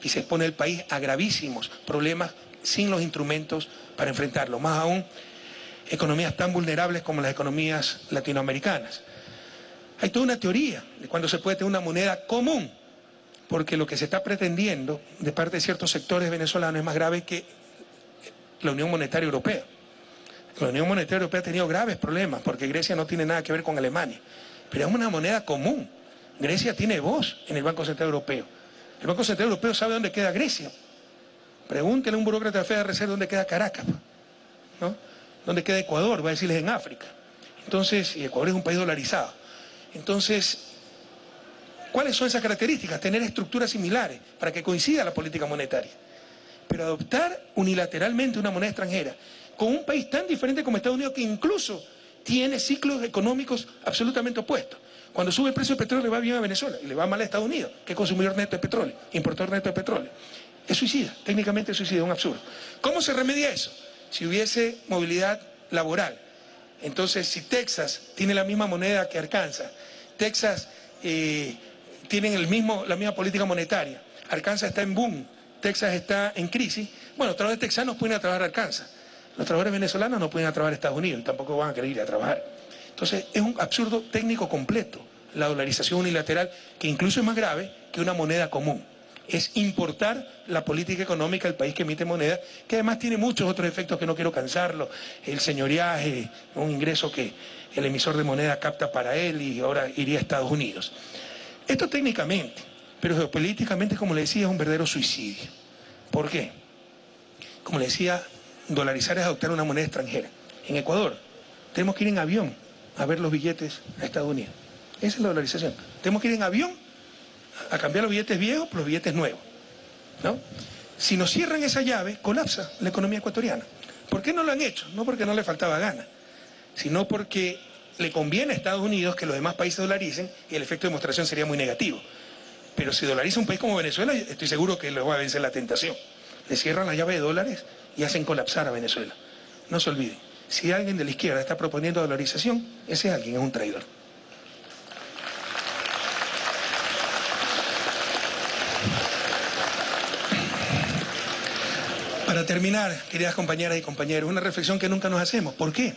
y se expone el país a gravísimos problemas sin los instrumentos para enfrentarlo, más aún economías tan vulnerables como las economías latinoamericanas. Hay toda una teoría de cuándo se puede tener una moneda común, porque lo que se está pretendiendo de parte de ciertos sectores venezolanos es más grave que la Unión Monetaria Europea. La Unión Monetaria Europea ha tenido graves problemas, porque Grecia no tiene nada que ver con Alemania. Pero es una moneda común. Grecia tiene voz en el Banco Central Europeo. El Banco Central Europeo sabe dónde queda Grecia. Pregúntele a un burócrata de la Federal Reserva dónde queda Caracas, ¿no? Dónde queda Ecuador, va a decirles en África. Entonces, y Ecuador es un país dolarizado. Entonces, ¿cuáles son esas características? Tener estructuras similares para que coincida la política monetaria. Pero adoptar unilateralmente una moneda extranjera con un país tan diferente como Estados Unidos, que incluso tiene ciclos económicos absolutamente opuestos. Cuando sube el precio del petróleo le va bien a Venezuela y le va mal a Estados Unidos, que es consumidor neto de petróleo, importador neto de petróleo. Es suicida, técnicamente es suicida, es un absurdo. ¿Cómo se remedia eso? Si hubiese movilidad laboral. Entonces, si Texas tiene la misma moneda que Arkansas, Texas eh, tiene el mismo, la misma política monetaria, Arkansas está en boom, Texas está en crisis, bueno, los trabajadores texanos pueden ir a trabajar a Arkansas, los trabajadores venezolanos no pueden ir a trabajar a Estados Unidos, tampoco van a querer ir a trabajar. Entonces, es un absurdo técnico completo la dolarización unilateral, que incluso es más grave que una moneda común. Es importar la política económica del país que emite moneda, que además tiene muchos otros efectos que no quiero cansarlo, el señoriaje, un ingreso que el emisor de moneda capta para él y ahora iría a Estados Unidos. Esto técnicamente, pero geopolíticamente, como le decía, es un verdadero suicidio. ¿Por qué? Como le decía, dolarizar es adoptar una moneda extranjera. En Ecuador tenemos que ir en avión a ver los billetes a Estados Unidos. Esa es la dolarización. Tenemos que ir en avión a cambiar los billetes viejos por los billetes nuevos, ¿no? Si nos cierran esa llave, colapsa la economía ecuatoriana. ¿Por qué no lo han hecho? No porque no le faltaba gana, sino porque le conviene a Estados Unidos que los demás países dolaricen y el efecto de demostración sería muy negativo. Pero si dolariza un país como Venezuela, estoy seguro que les va a vencer la tentación. Le cierran la llave de dólares y hacen colapsar a Venezuela. No se olviden, si alguien de la izquierda está proponiendo dolarización, ese alguien es un traidor. Para terminar, queridas compañeras y compañeros, una reflexión que nunca nos hacemos. ¿Por qué?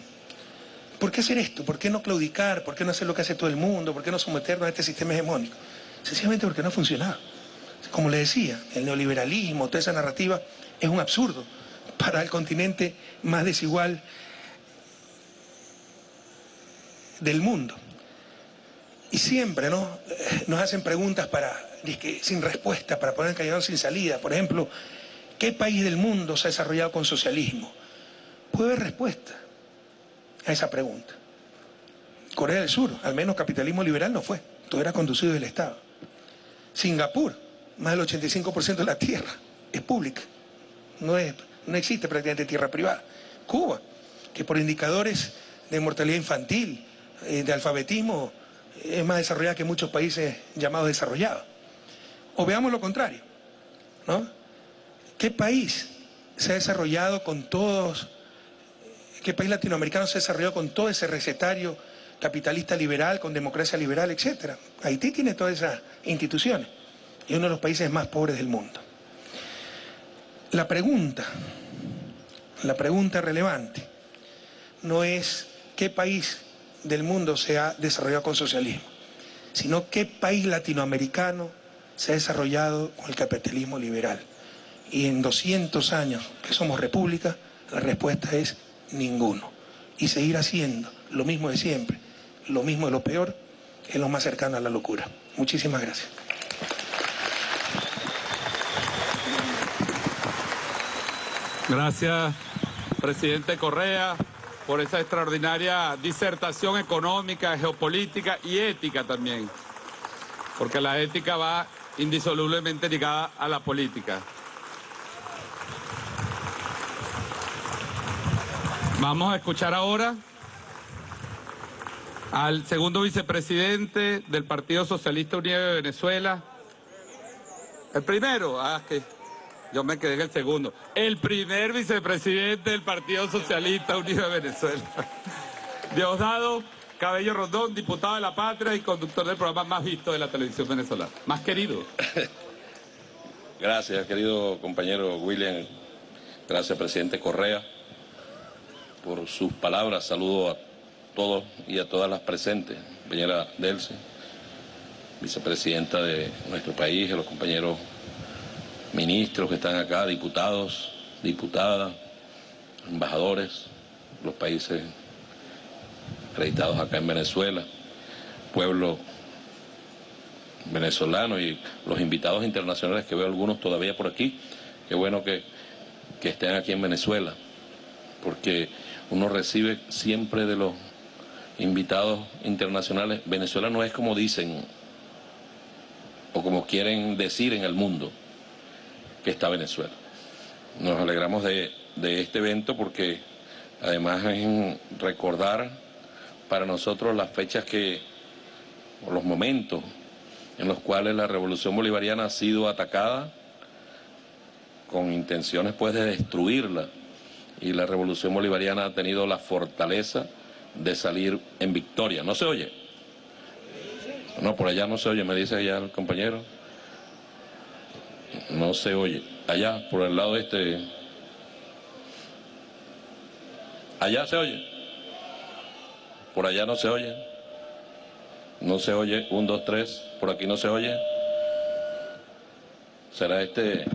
¿Por qué hacer esto? ¿Por qué no claudicar? ¿Por qué no hacer lo que hace todo el mundo? ¿Por qué no someternos a este sistema hegemónico? Sencillamente porque no ha funcionado. Como les decía, el neoliberalismo, toda esa narrativa es un absurdo para el continente más desigual del mundo. Y siempre, ¿no?, nos hacen preguntas para, disque, sin respuesta, para poner el callejón sin salida. Por ejemplo, ¿qué país del mundo se ha desarrollado con socialismo? Puede haber respuesta a esa pregunta. Corea del Sur, al menos capitalismo liberal no fue. Todo era conducido del Estado. Singapur, más del ochenta y cinco por ciento de la tierra es pública. No, es, no existe prácticamente tierra privada. Cuba, que por indicadores de mortalidad infantil, de alfabetismo, es más desarrollada que muchos países llamados desarrollados. O veamos lo contrario, ¿no? ¿Qué país se ha desarrollado con todos, qué país latinoamericano se ha desarrollado con todo ese recetario capitalista liberal, con democracia liberal, etcétera? Haití tiene todas esas instituciones y es uno de los países más pobres del mundo. La pregunta, la pregunta relevante, no es qué país del mundo se ha desarrollado con socialismo, sino qué país latinoamericano se ha desarrollado con el capitalismo liberal. Y en doscientos años que somos república, la respuesta es ninguno. Y seguir haciendo lo mismo de siempre, lo mismo de lo peor, es lo más cercano a la locura. Muchísimas gracias. Gracias, presidente Correa, por esa extraordinaria disertación económica, geopolítica y ética también. Porque la ética va indisolublemente ligada a la política. Vamos a escuchar ahora al segundo vicepresidente del Partido Socialista Unido de Venezuela. El primero, ah, que yo me quedé en el segundo. El primer vicepresidente del Partido Socialista Unido de Venezuela. Diosdado Cabello Rondón, diputado de la patria y conductor del programa más visto de la televisión venezolana. Más querido. Gracias, querido compañero William. Gracias, presidente Correa, por sus palabras. Saludo a todos y a todas las presentes, compañera Delcy, vicepresidenta de nuestro país, a los compañeros ministros que están acá, diputados, diputadas, embajadores, los países acreditados acá en Venezuela, pueblo venezolano y los invitados internacionales que veo algunos todavía por aquí. Qué bueno que, que estén aquí en Venezuela, porque uno recibe siempre de los invitados internacionales. Venezuela no es como dicen o como quieren decir en el mundo que está Venezuela. Nos alegramos de, de este evento porque además es recordar para nosotros las fechas que, o los momentos en los cuales la revolución bolivariana ha sido atacada con intenciones pues de destruirla, y la revolución bolivariana ha tenido la fortaleza de salir en victoria. ¿No se oye? No, por allá no se oye, me dice allá el compañero. No se oye. Allá, por el lado este. Allá se oye. Por allá no se oye. No se oye. Un, dos, tres. Por aquí no se oye. Será este.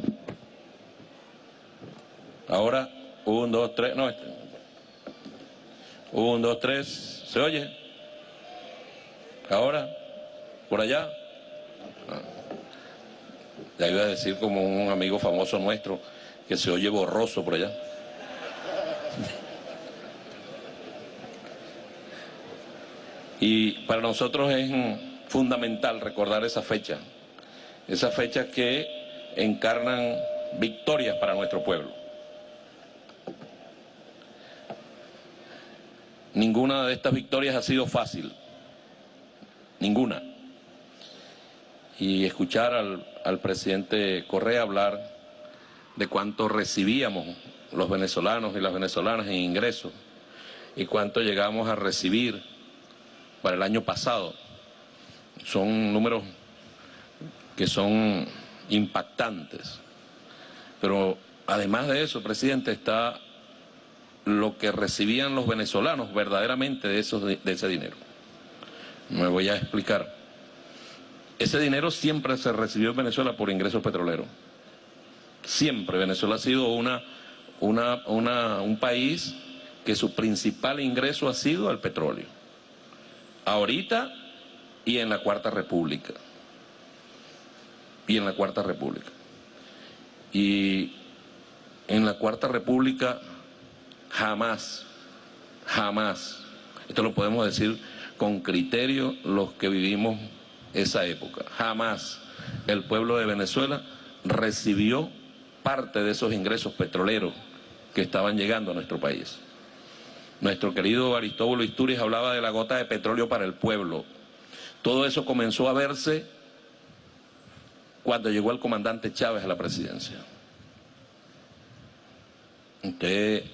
Ahora, un, dos, tres. No, este. Un, dos, tres. ¿Se oye? Ahora. ¿Por allá? Ah. Ya iba a decir como un amigo famoso nuestro que se oye borroso por allá. Y para nosotros es fundamental recordar esa fecha. Esas fechas que encarnan victorias para nuestro pueblo. Ninguna de estas victorias ha sido fácil. Ninguna. Y escuchar al, al presidente Correa hablar de cuánto recibíamos los venezolanos y las venezolanas en ingresos y cuánto llegamos a recibir para el año pasado. Son números que son impactantes. Pero además de eso, presidente, está lo que recibían los venezolanos verdaderamente de, esos, de ese dinero. Me voy a explicar. Ese dinero siempre se recibió en Venezuela por ingresos petroleros. Siempre. Venezuela ha sido una, una, una, un país que su principal ingreso ha sido al petróleo. Ahorita y en la Cuarta República. Y en la Cuarta República. Y en la Cuarta República... Jamás, jamás, esto lo podemos decir con criterio los que vivimos esa época, jamás el pueblo de Venezuela recibió parte de esos ingresos petroleros que estaban llegando a nuestro país. Nuestro querido Aristóbulo Istúriz hablaba de la gota de petróleo para el pueblo. Todo eso comenzó a verse cuando llegó el comandante Chávez a la presidencia. Usted...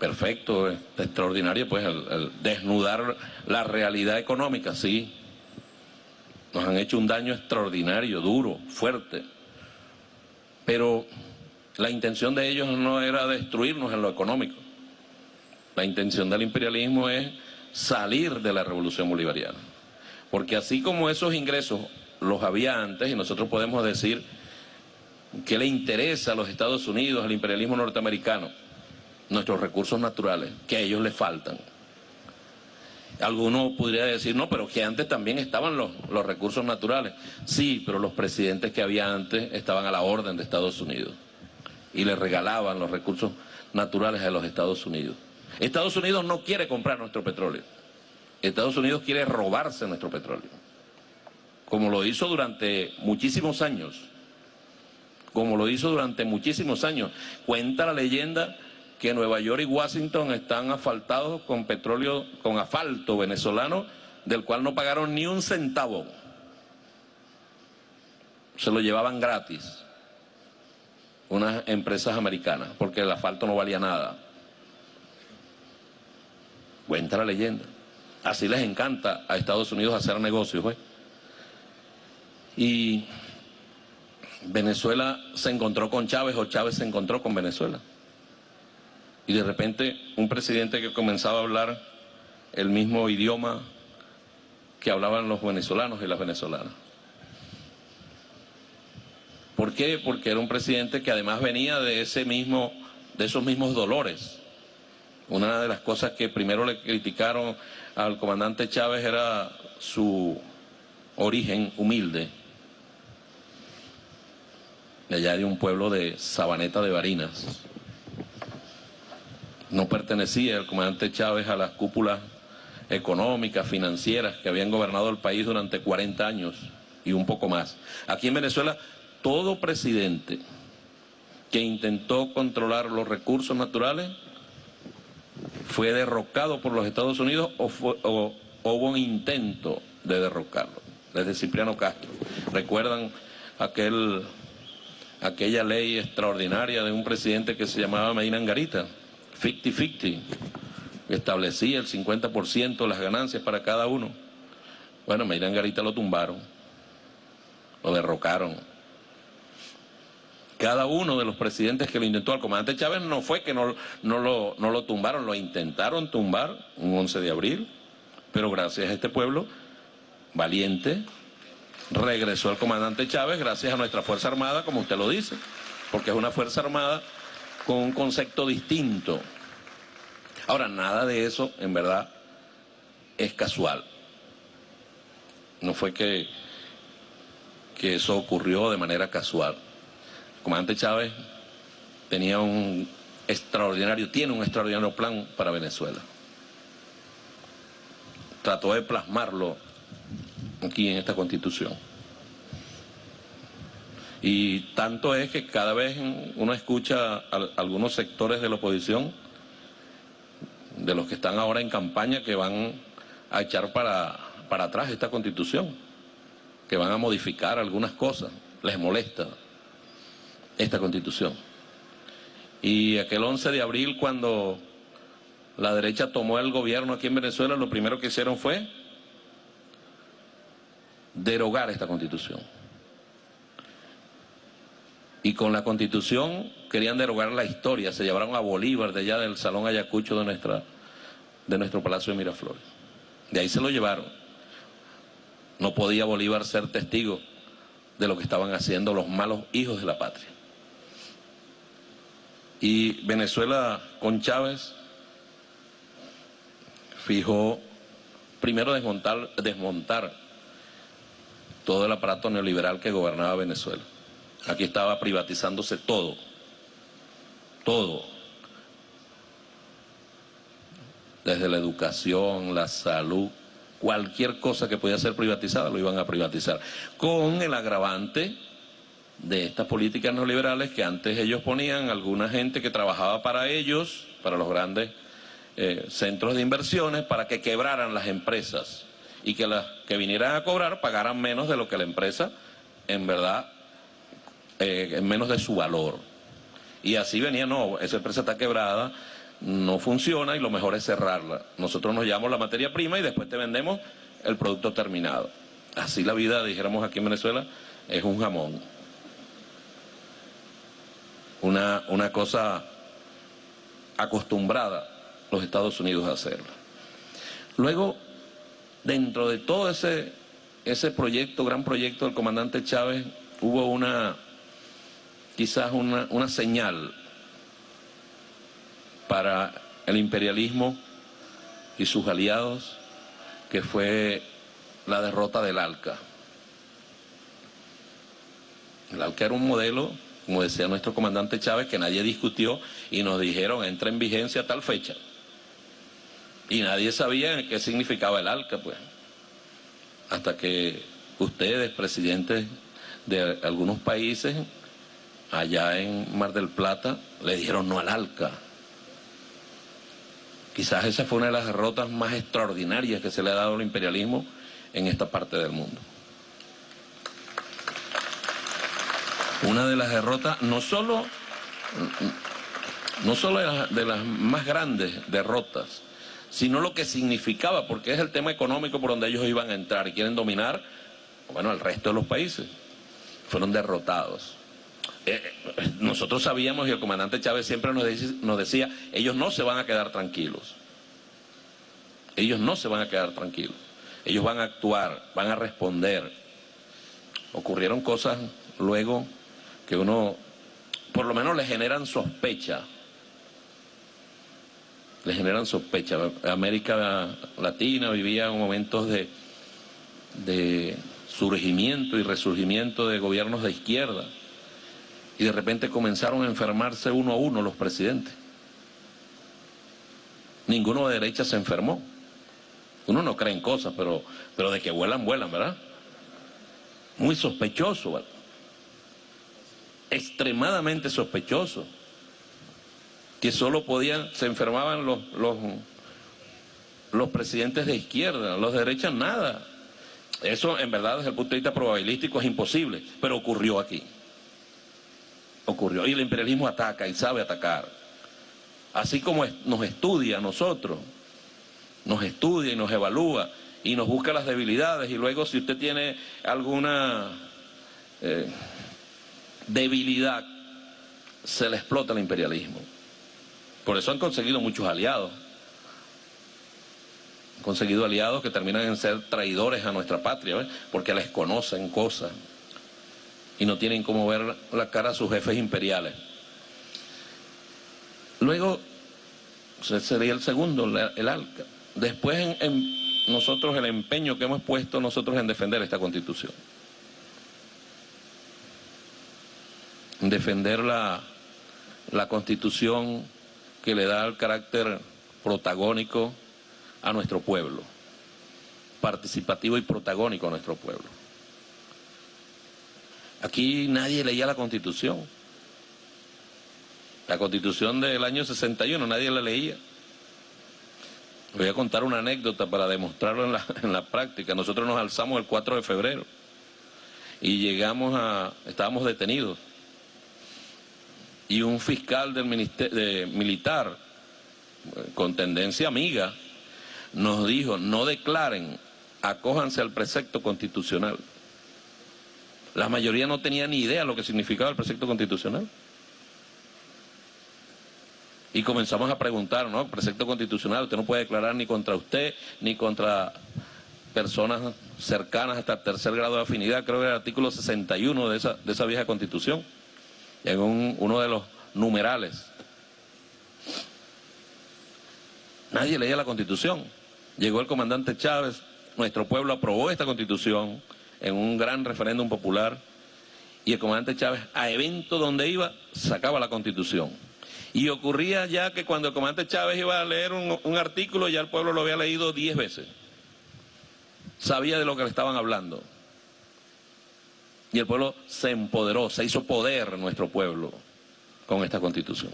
Perfecto, es extraordinario, pues, el, el desnudar la realidad económica, sí. Nos han hecho un daño extraordinario, duro, fuerte. Pero la intención de ellos no era destruirnos en lo económico. La intención del imperialismo es salir de la revolución bolivariana. Porque así como esos ingresos los había antes, y nosotros podemos decir que le interesa a los Estados Unidos, al imperialismo norteamericano, nuestros recursos naturales, que a ellos les faltan. Alguno podría decir, no, pero que antes también estaban los, los recursos naturales. Sí, pero los presidentes que había antes estaban a la orden de Estados Unidos y les regalaban los recursos naturales a los Estados Unidos. Estados Unidos no quiere comprar nuestro petróleo. Estados Unidos quiere robarse nuestro petróleo, como lo hizo durante muchísimos años. Como lo hizo durante muchísimos años. Cuenta la leyenda que Nueva York y Washington están asfaltados con petróleo, con asfalto venezolano, del cual no pagaron ni un centavo. Se lo llevaban gratis unas empresas americanas, porque el asfalto no valía nada. Cuenta la leyenda. Así les encanta a Estados Unidos hacer negocios, ¿eh? Y Venezuela se encontró con Chávez, o Chávez se encontró con Venezuela. Y de repente un presidente que comenzaba a hablar el mismo idioma que hablaban los venezolanos y las venezolanas. ¿Por qué? Porque era un presidente que además venía de ese mismo, de esos mismos dolores. Una de las cosas que primero le criticaron al comandante Chávez era su origen humilde. De allá de un pueblo de Sabaneta de Barinas. No pertenecía el comandante Chávez a las cúpulas económicas, financieras, que habían gobernado el país durante cuarenta años y un poco más. Aquí en Venezuela, todo presidente que intentó controlar los recursos naturales fue derrocado por los Estados Unidos o, fue, o hubo un intento de derrocarlo, desde Cipriano Castro. ¿Recuerdan aquel, aquella ley extraordinaria de un presidente que se llamaba Medina Angarita? cincuenta cincuenta, establecía el cincuenta por ciento de las ganancias para cada uno. Bueno, Medina Angarita lo tumbaron, lo derrocaron. Cada uno de los presidentes que lo intentó, al comandante Chávez no fue que no, no, lo, no lo tumbaron, lo intentaron tumbar un once de abril, pero gracias a este pueblo valiente regresó el comandante Chávez, gracias a nuestra Fuerza Armada, como usted lo dice, porque es una Fuerza Armada con un concepto distinto. Ahora, nada de eso, en verdad, es casual. No fue que, que eso ocurrió de manera casual. El comandante Chávez tenía un extraordinario, tiene un extraordinario plan para Venezuela. Trató de plasmarlo aquí en esta Constitución. Y tanto es que cada vez uno escucha a algunos sectores de la oposición, de los que están ahora en campaña, que van a echar para, para atrás esta Constitución, que van a modificar algunas cosas, les molesta esta Constitución. Y aquel once de abril, cuando la derecha tomó el gobierno aquí en Venezuela, lo primero que hicieron fue derogar esta Constitución. Y con la Constitución querían derogar la historia. Se llevaron a Bolívar de allá del Salón Ayacucho de, nuestra, de nuestro Palacio de Miraflores. De ahí se lo llevaron. No podía Bolívar ser testigo de lo que estaban haciendo los malos hijos de la patria. Y Venezuela con Chávez fijó primero desmontar, desmontar todo el aparato neoliberal que gobernaba Venezuela. Aquí estaba privatizándose todo, todo, desde la educación, la salud, cualquier cosa que podía ser privatizada lo iban a privatizar, con el agravante de estas políticas neoliberales que antes ellos ponían, alguna gente que trabajaba para ellos, para los grandes eh, centros de inversiones, para que quebraran las empresas y que las que vinieran a cobrar pagaran menos de lo que la empresa en verdad Eh, menos de su valor. Y así venía, no, esa empresa está quebrada, no funciona y lo mejor es cerrarla. Nosotros nos llevamos la materia prima y después te vendemos el producto terminado. Así la vida, dijéramos aquí en Venezuela, es un jamón. Una, una cosa acostumbrada los Estados Unidos a hacerla. Luego, dentro de todo ese, ese proyecto, gran proyecto del comandante Chávez, hubo una... quizás una, una señal para el imperialismo y sus aliados, que fue la derrota del ALCA. El ALCA era un modelo, como decía nuestro comandante Chávez, que nadie discutió y nos dijeron, entra en vigencia a tal fecha. Y nadie sabía qué significaba el ALCA, pues. Hasta que ustedes, presidentes de algunos países, allá en Mar del Plata, le dijeron no al ALCA. Quizás esa fue una de las derrotas más extraordinarias que se le ha dado al imperialismo en esta parte del mundo. Una de las derrotas, no solo, no solo de las, de las más grandes derrotas, sino lo que significaba, porque es el tema económico por donde ellos iban a entrar y quieren dominar, bueno, el resto de los países. Fueron derrotados. Eh, nosotros sabíamos, y el comandante Chávez siempre nos, de, nos decía, ellos no se van a quedar tranquilos. Ellos no se van a quedar tranquilos. Ellos van a actuar, van a responder. Ocurrieron cosas luego que uno, por lo menos le generan sospecha. Le generan sospecha. América Latina vivía momentos de, de surgimiento y resurgimiento de gobiernos de izquierda. Y de repente comenzaron a enfermarse uno a uno los presidentes. Ninguno de derecha se enfermó. Uno no cree en cosas, pero, pero de que vuelan, vuelan, ¿verdad? Muy sospechoso, ¿verdad? Extremadamente sospechoso. Que solo podían, se enfermaban los, los, los presidentes de izquierda, los de derecha nada. Eso en verdad desde el punto de vista probabilístico es imposible, pero ocurrió aquí. Ocurrió. Y el imperialismo ataca y sabe atacar. Así como nos estudia a nosotros, nos estudia y nos evalúa y nos busca las debilidades, y luego si usted tiene alguna eh, debilidad, se le explota el imperialismo. Por eso han conseguido muchos aliados. Han conseguido aliados que terminan en ser traidores a nuestra patria, ¿ves? Porque les conocen cosas y no tienen cómo ver la cara a sus jefes imperiales. Luego, ese sería el segundo, el ALCA. Después, en, en nosotros el empeño que hemos puesto nosotros en defender esta Constitución. Defender la, la Constitución que le da el carácter protagónico a nuestro pueblo, participativo y protagónico a nuestro pueblo. Aquí nadie leía la Constitución. La Constitución del año sesenta y uno nadie la leía. Voy a contar una anécdota para demostrarlo en la, en la práctica. Nosotros nos alzamos el cuatro de febrero y llegamos a... estábamos detenidos. Y un fiscal del ministerio, de, militar, con tendencia amiga, nos dijo: no declaren, acójanse al precepto constitucional. La mayoría no tenía ni idea de lo que significaba el precepto constitucional. Y comenzamos a preguntar, ¿no? Precepto constitucional, usted no puede declarar ni contra usted, ni contra personas cercanas hasta tercer grado de afinidad. Creo que era el artículo sesenta y uno de esa, de esa vieja constitución, en un, uno de los numerales. Nadie leía la constitución. Llegó el comandante Chávez, nuestro pueblo aprobó esta constitución en un gran referéndum popular, y el comandante Chávez, a evento donde iba, sacaba la constitución. Y ocurría ya que cuando el comandante Chávez iba a leer un, un artículo, ya el pueblo lo había leído diez veces. Sabía de lo que le estaban hablando. Y el pueblo se empoderó, se hizo poder nuestro pueblo con esta constitución.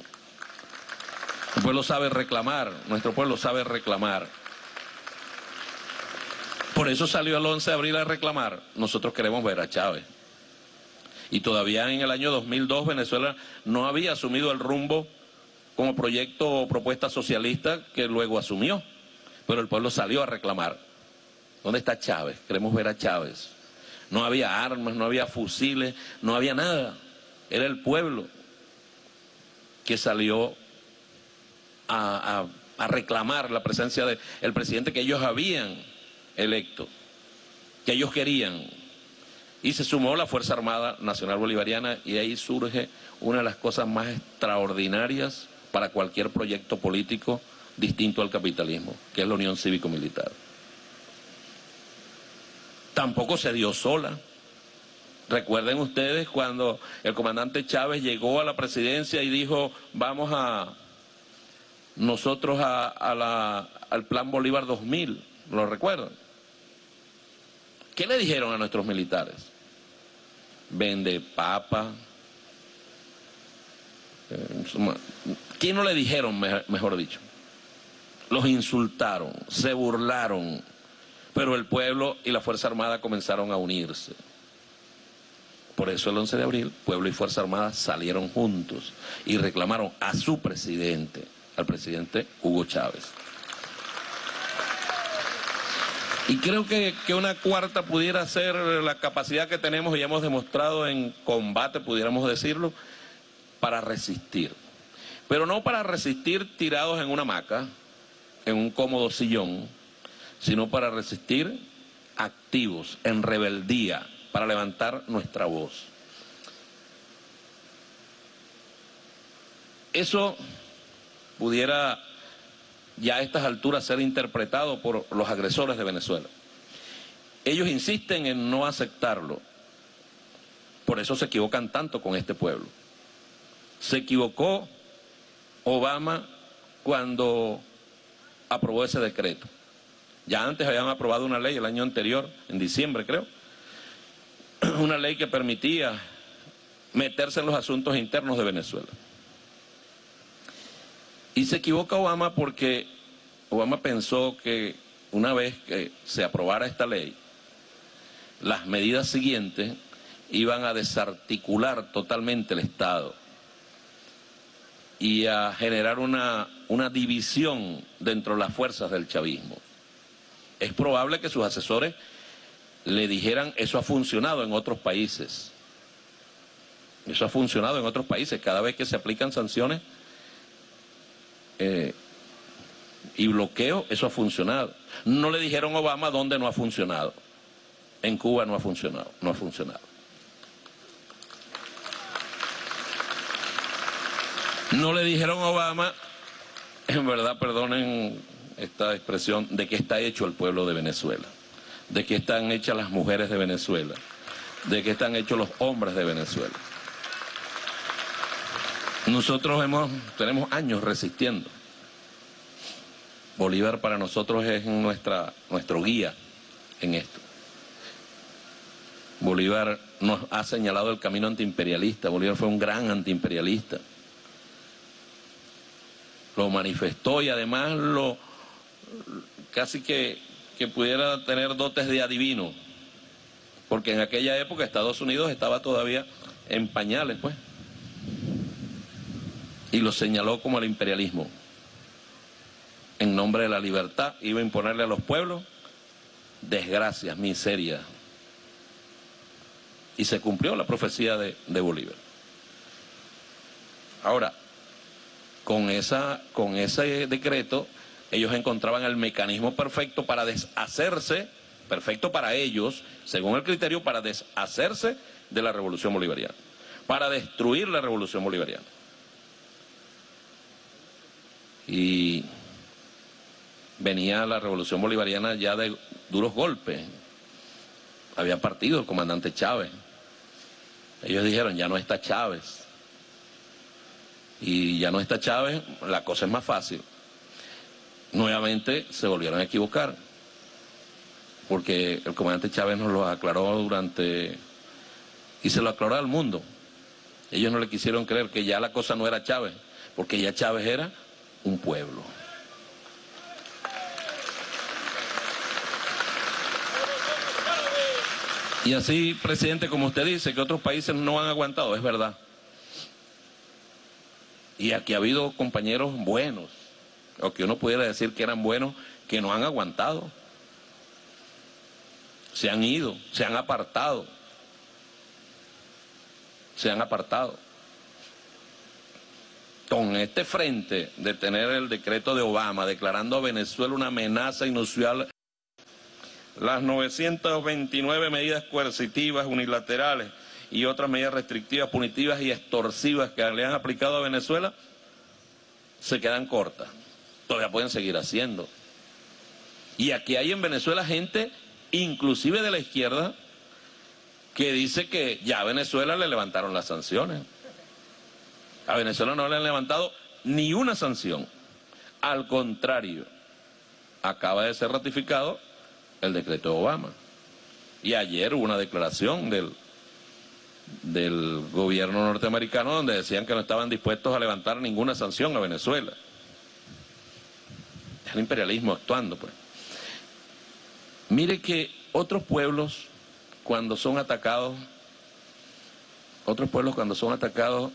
El pueblo sabe reclamar, nuestro pueblo sabe reclamar. Por eso salió el once de abril a reclamar. Nosotros queremos ver a Chávez. Y todavía en el año dos mil dos Venezuela no había asumido el rumbo como proyecto o propuesta socialista que luego asumió, pero el pueblo salió a reclamar. ¿Dónde está Chávez? Queremos ver a Chávez. No había armas, no había fusiles, no había nada. Era el pueblo que salió a, a, a reclamar la presencia del presidente que ellos habían electo, que ellos querían. Y se sumó la Fuerza Armada Nacional Bolivariana, y ahí surge una de las cosas más extraordinarias para cualquier proyecto político distinto al capitalismo, que es la Unión Cívico-Militar. Tampoco se dio sola. Recuerden ustedes cuando el comandante Chávez llegó a la presidencia y dijo: vamos a nosotros a, a la, al Plan Bolívar dos mil, ¿lo recuerdan? ¿Qué le dijeron a nuestros militares? Vende papa. ¿Qué no le dijeron, mejor dicho? Los insultaron, se burlaron, pero el pueblo y la Fuerza Armada comenzaron a unirse. Por eso el once de abril, pueblo y Fuerza Armada salieron juntos y reclamaron a su presidente, al presidente Hugo Chávez. Y creo que, que una cuarta pudiera ser la capacidad que tenemos y hemos demostrado en combate, pudiéramos decirlo, para resistir. Pero no para resistir tirados en una hamaca, en un cómodo sillón, sino para resistir activos, en rebeldía, para levantar nuestra voz. Eso pudiera... ya a estas alturas ser interpretado por los agresores de Venezuela. Ellos insisten en no aceptarlo. Por eso se equivocan tanto con este pueblo. Se equivocó Obama cuando aprobó ese decreto. Ya antes habían aprobado una ley el año anterior, en diciembre creo, una ley que permitía meterse en los asuntos internos de Venezuela. Y se equivoca Obama porque Obama pensó que una vez que se aprobara esta ley, las medidas siguientes iban a desarticular totalmente el Estado y a generar una, una división dentro de las fuerzas del chavismo. Es probable que sus asesores le dijeran, eso ha funcionado en otros países. Eso ha funcionado en otros países. Cada vez que se aplican sanciones eh, y bloqueo, eso ha funcionado. No le dijeron a Obama dónde no ha funcionado. En Cuba no ha funcionado, no ha funcionado. No le dijeron a Obama, en verdad, perdonen esta expresión, de qué está hecho el pueblo de Venezuela, de qué están hechas las mujeres de Venezuela, de qué están hechos los hombres de Venezuela. Nosotros hemos, tenemos años resistiendo. Bolívar para nosotros es nuestra, nuestro guía en esto. Bolívar nos ha señalado el camino antiimperialista. Bolívar fue un gran antiimperialista. Lo manifestó y además lo casi que, que pudiera tener dotes de adivino. Porque en aquella época Estados Unidos estaba todavía en pañales, pues. Y lo señaló como el imperialismo. En nombre de la libertad iba a imponerle a los pueblos desgracias, miserias. Y se cumplió la profecía de, de Bolívar. Ahora, con, esa, con ese decreto, ellos encontraban el mecanismo perfecto para deshacerse, perfecto para ellos, según el criterio, para deshacerse de la revolución bolivariana, para destruir la revolución bolivariana. Y venía la revolución bolivariana ya de duros golpes. Había partido el comandante Chávez. Ellos dijeron, ya no está Chávez. Y ya no está Chávez, la cosa es más fácil. Nuevamente se volvieron a equivocar. Porque el comandante Chávez nos lo aclaró durante... Y se lo aclaró al mundo. Ellos no le quisieron creer que ya la cosa no era Chávez. Porque ya Chávez era un pueblo. Y así, presidente, como usted dice, que otros países no han aguantado, es verdad. Y aquí ha habido compañeros buenos, o que uno pudiera decir que eran buenos, que no han aguantado. Se han ido, se han apartado. Se han apartado. Con este frente de tener el decreto de Obama, declarando a Venezuela una amenaza inusual... Las novecientas veintinueve medidas coercitivas unilaterales y otras medidas restrictivas, punitivas y extorsivas que le han aplicado a Venezuela se quedan cortas. Todavía pueden seguir haciendo. Y aquí hay en Venezuela gente, inclusive de la izquierda, que dice que ya a Venezuela le levantaron las sanciones. A Venezuela no le han levantado ni una sanción. Al contrario, acaba de ser ratificado el decreto de Obama. Y ayer hubo una declaración del, del gobierno norteamericano donde decían que no estaban dispuestos a levantar ninguna sanción a Venezuela. Es el imperialismo actuando, pues. Mire que otros pueblos, cuando son atacados, otros pueblos cuando son atacados,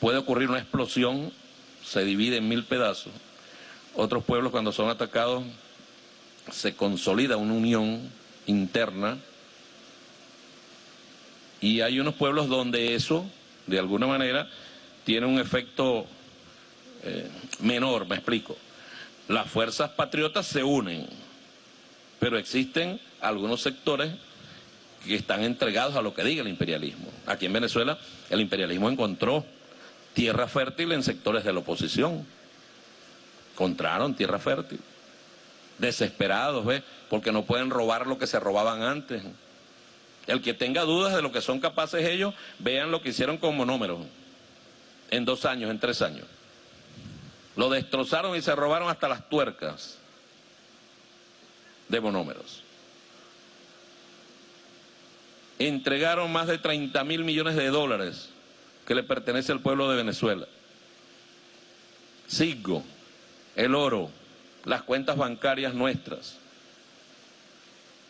puede ocurrir una explosión, se divide en mil pedazos. Otros pueblos cuando son atacados... se consolida una unión interna y hay unos pueblos donde eso, de alguna manera, tiene un efecto eh, menor, me explico. Las fuerzas patriotas se unen, pero existen algunos sectores que están entregados a lo que diga el imperialismo. Aquí en Venezuela, el imperialismo encontró tierra fértil en sectores de la oposición. Encontraron tierra fértil. Desesperados, ¿ves? Porque no pueden robar lo que se robaban antes. El que tenga dudas de lo que son capaces ellos, vean lo que hicieron con Monómeros. En dos años, en tres años. Lo destrozaron y se robaron hasta las tuercas. de Monómeros. Entregaron más de treinta mil millones de dólares que le pertenece al pueblo de Venezuela. Cisgo, el oro, las cuentas bancarias nuestras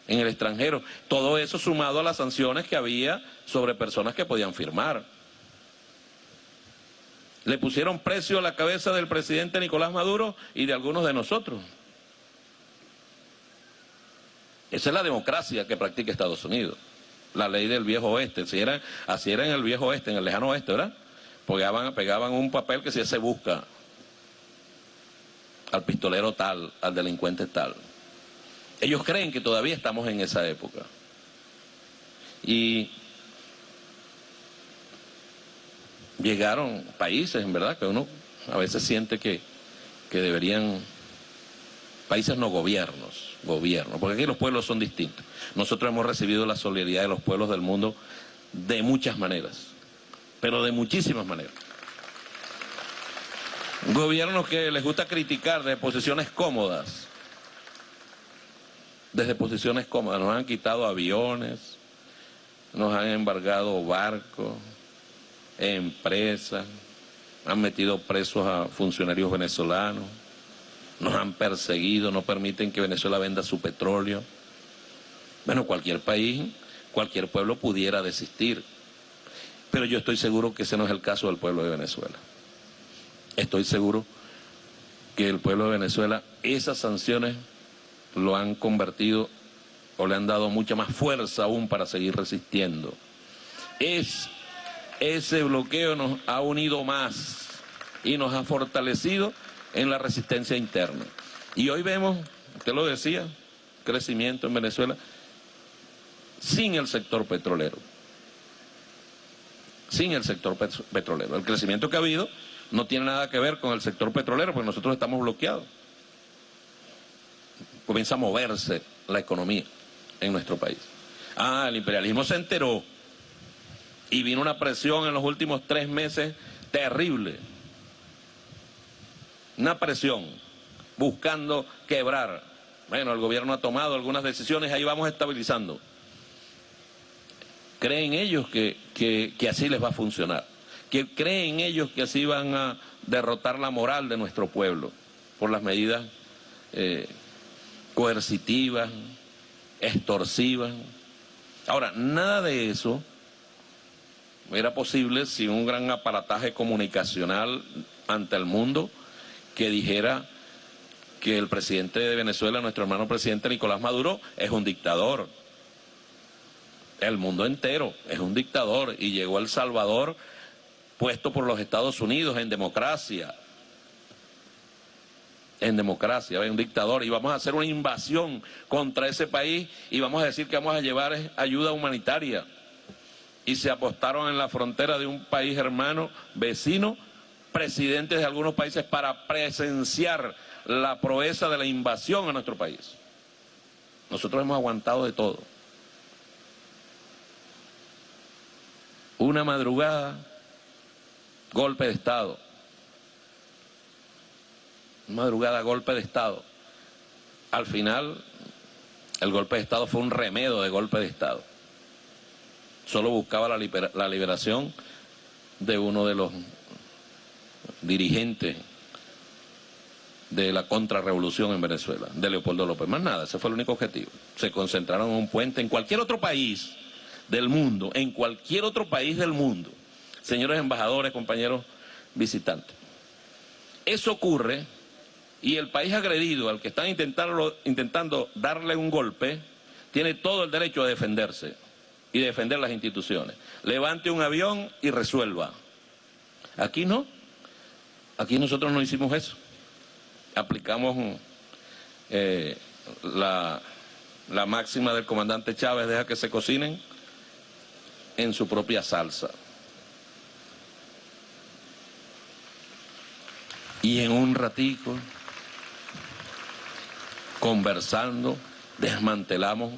en el extranjero. Todo eso sumado a las sanciones que había sobre personas que podían firmar. Le pusieron precio a la cabeza del presidente Nicolás Maduro y de algunos de nosotros. Esa es la democracia que practica Estados Unidos. La ley del viejo oeste. Si era, así era en el viejo oeste, en el lejano oeste, ¿verdad? Pegaban, pegaban un papel que si se busca al pistolero tal, al delincuente tal. Ellos creen que todavía estamos en esa época. Y llegaron países, en verdad, que uno a veces siente que, que deberían... Países no, gobiernos, gobiernos, porque aquí los pueblos son distintos. Nosotros hemos recibido la solidaridad de los pueblos del mundo de muchas maneras, pero de muchísimas maneras. Gobiernos que les gusta criticar de posiciones cómodas. Desde posiciones cómodas, nos han quitado aviones, nos han embargado barcos, empresas, han metido presos a funcionarios venezolanos, nos han perseguido, no permiten que Venezuela venda su petróleo. Bueno, cualquier país, cualquier pueblo pudiera desistir, pero yo estoy seguro que ese no es el caso del pueblo de Venezuela. Estoy seguro que el pueblo de Venezuela, esas sanciones lo han convertido o le han dado mucha más fuerza aún para seguir resistiendo. Es, ese bloqueo nos ha unido más y nos ha fortalecido en la resistencia interna. Y hoy vemos, usted lo decía, crecimiento en Venezuela sin el sector petrolero. Sin el sector petrolero. El crecimiento que ha habido no tiene nada que ver con el sector petrolero, porque nosotros estamos bloqueados. Comienza a moverse la economía en nuestro país. Ah, el imperialismo se enteró y vino una presión en los últimos tres meses terrible. Una presión buscando quebrar. Bueno, el gobierno ha tomado algunas decisiones, ahí vamos estabilizando. Creen ellos que, que, que así les va a funcionar. Que creen ellos que así van a derrotar la moral de nuestro pueblo por las medidas... Eh, coercitivas, extorsivas. Ahora, nada de eso era posible sin un gran aparataje comunicacional ante el mundo que dijera que el presidente de Venezuela, nuestro hermano presidente Nicolás Maduro, es un dictador. El mundo entero es un dictador y llegó a El Salvador puesto por los Estados Unidos en democracia. En democracia, hay un dictador y vamos a hacer una invasión contra ese país y vamos a decir que vamos a llevar ayuda humanitaria. Y se apostaron en la frontera de un país hermano, vecino, presidentes de algunos países para presenciar la proeza de la invasión a nuestro país. Nosotros hemos aguantado de todo. Una madrugada, golpe de Estado. Madrugada, golpe de Estado. Al final, el golpe de Estado fue un remedio de golpe de Estado. Solo buscaba la, libera- la liberación de uno de los dirigentes de la contrarrevolución en Venezuela, de Leopoldo López. Más nada, ese fue el único objetivo. Se concentraron en un puente en cualquier otro país del mundo, en cualquier otro país del mundo. Señores embajadores, compañeros visitantes. Eso ocurre... Y el país agredido, al que están intentando, intentando darle un golpe, tiene todo el derecho a defenderse y defender las instituciones. Levante un avión y resuelva. Aquí no. Aquí nosotros no hicimos eso. Aplicamos eh, la, la máxima del comandante Chávez, deja que se cocinen en su propia salsa. Y en un ratico... Conversando, desmantelamos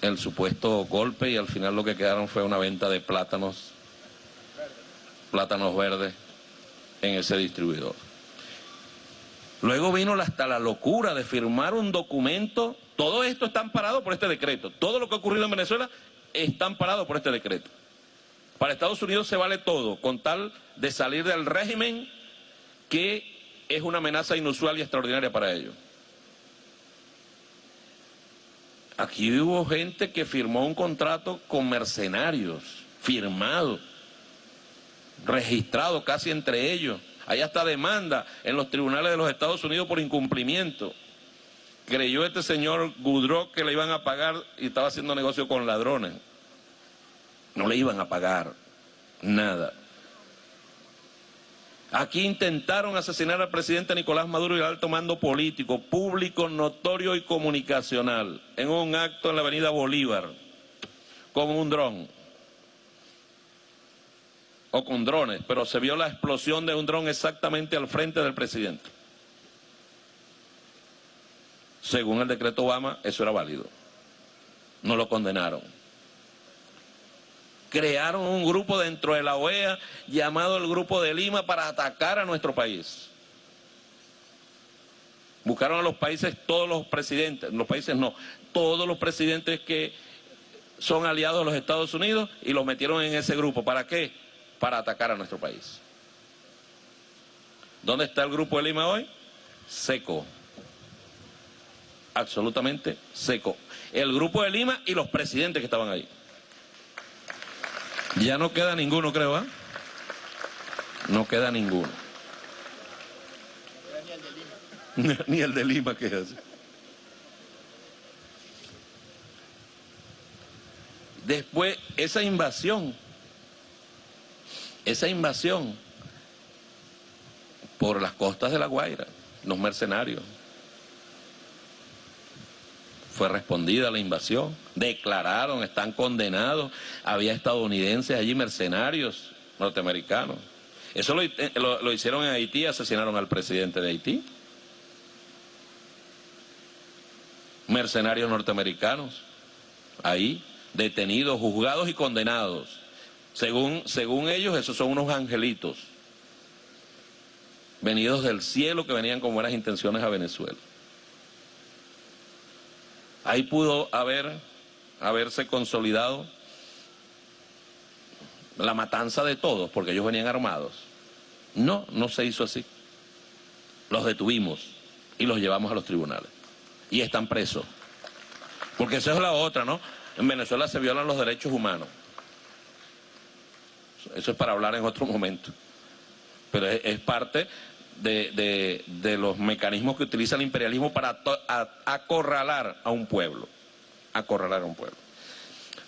el supuesto golpe y al final lo que quedaron fue una venta de plátanos, plátanos verdes en ese distribuidor. Luego vino hasta la locura de firmar un documento. Todo esto está amparado por este decreto. Todo lo que ha ocurrido en Venezuela está amparado por este decreto. Para Estados Unidos se vale todo, con tal de salir del régimen que es una amenaza inusual y extraordinaria para ellos. Aquí hubo gente que firmó un contrato con mercenarios, firmado, registrado casi entre ellos. Hay hasta demanda en los tribunales de los Estados Unidos por incumplimiento. Creyó este señor Goodrow que le iban a pagar y estaba haciendo negocio con ladrones. No le iban a pagar nada. Aquí intentaron asesinar al presidente Nicolás Maduro y al alto mando político, público, notorio y comunicacional, en un acto en la avenida Bolívar, con un dron, o con drones, pero se vio la explosión de un dron exactamente al frente del presidente. Según el decreto Obama, eso era válido. No lo condenaron. Crearon un grupo dentro de la O E A llamado el Grupo de Lima para atacar a nuestro país. Buscaron a los países, todos los presidentes, los países no, todos los presidentes que son aliados de los Estados Unidos y los metieron en ese grupo. ¿Para qué? Para atacar a nuestro país. ¿Dónde está el Grupo de Lima hoy? Seco. Absolutamente seco. El Grupo de Lima y los presidentes que estaban ahí. Ya no queda ninguno, creo, ¿eh? No queda ninguno. Ni el de Lima. Ni el de Lima queda así. Después, esa invasión, esa invasión por las costas de La Guaira, los mercenarios, fue respondida a la invasión, declararon, están condenados, había estadounidenses allí, mercenarios norteamericanos. Eso lo, lo, lo hicieron en Haití, asesinaron al presidente de Haití. Mercenarios norteamericanos, ahí, detenidos, juzgados y condenados. Según, según ellos, esos son unos angelitos, venidos del cielo, que venían con buenas intenciones a Venezuela. Ahí pudo haber, haberse consolidado la matanza de todos, porque ellos venían armados. No, no se hizo así. Los detuvimos y los llevamos a los tribunales. Y están presos. Porque esa es la otra, ¿no? En Venezuela se violan los derechos humanos. Eso es para hablar en otro momento. Pero es, es parte... De, de, de los mecanismos que utiliza el imperialismo para to, a, acorralar a un pueblo, acorralar a un pueblo.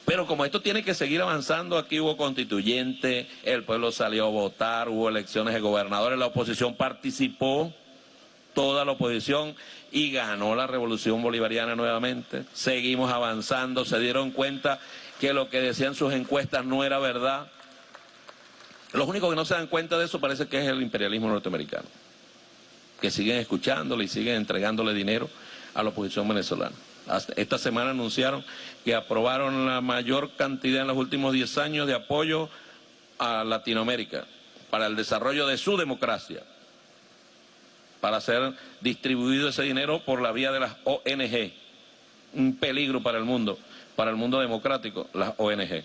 Pero como esto tiene que seguir avanzando, aquí hubo constituyente, el pueblo salió a votar, hubo elecciones de gobernadores, la oposición participó, toda la oposición, y ganó la revolución bolivariana nuevamente. Seguimos avanzando, se dieron cuenta que lo que decían sus encuestas no era verdad. Los únicos que no se dan cuenta de eso parece que es el imperialismo norteamericano, que siguen escuchándole y siguen entregándole dinero a la oposición venezolana. Hasta esta semana anunciaron que aprobaron la mayor cantidad en los últimos diez años de apoyo a Latinoamérica para el desarrollo de su democracia, para ser distribuido ese dinero por la vía de las O N G. Un peligro para el mundo, para el mundo democrático, las O N G.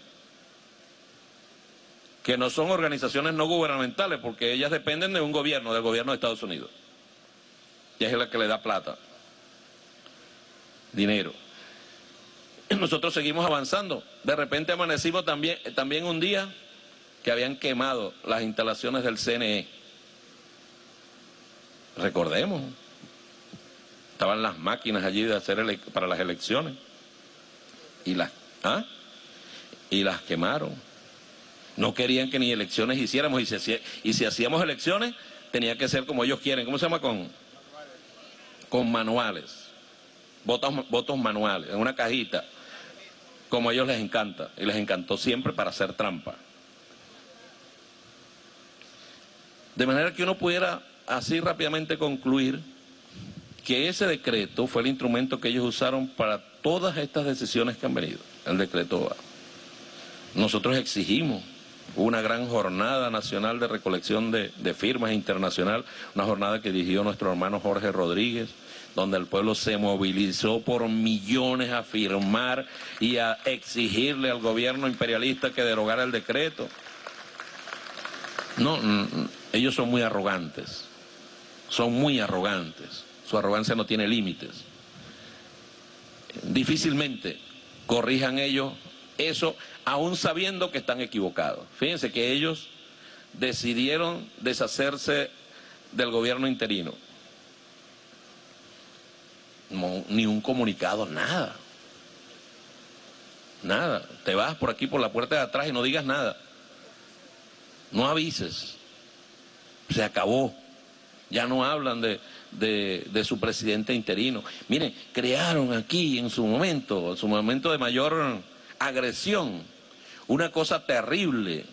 Que no son organizaciones no gubernamentales, porque ellas dependen de un gobierno, del gobierno de Estados Unidos. Y es la que le da plata, dinero. Nosotros seguimos avanzando. De repente amanecimos también, también un día que habían quemado las instalaciones del C N E. Recordemos, estaban las máquinas allí de hacer para las elecciones. Y las, ¿ah? y las quemaron. No querían que ni elecciones hiciéramos, y si, y si hacíamos elecciones, tenía que ser como ellos quieren. ¿Cómo se llama? Con, con manuales. Votos, votos manuales, en una cajita. Como a ellos les encanta, y les encantó siempre para hacer trampa. De manera que uno pudiera así rápidamente concluir que ese decreto fue el instrumento que ellos usaron para todas estas decisiones que han venido. El decreto. Nosotros exigimos una gran jornada nacional de recolección de, de firmas internacional, una jornada que dirigió nuestro hermano Jorge Rodríguez, donde el pueblo se movilizó por millones a firmar y a exigirle al gobierno imperialista que derogara el decreto. No, ellos son muy arrogantes, son muy arrogantes, su arrogancia no tiene límites. Difícilmente corrijan ellos eso, aún sabiendo que están equivocados. Fíjense que ellos decidieron deshacerse del gobierno interino. No, ni un comunicado, nada. Nada. Te vas por aquí, por la puerta de atrás y no digas nada. No avises. Se acabó. Ya no hablan de, de, de su presidente interino. Miren, crearon aquí en su momento, en su momento de mayor agresión, una cosa terrible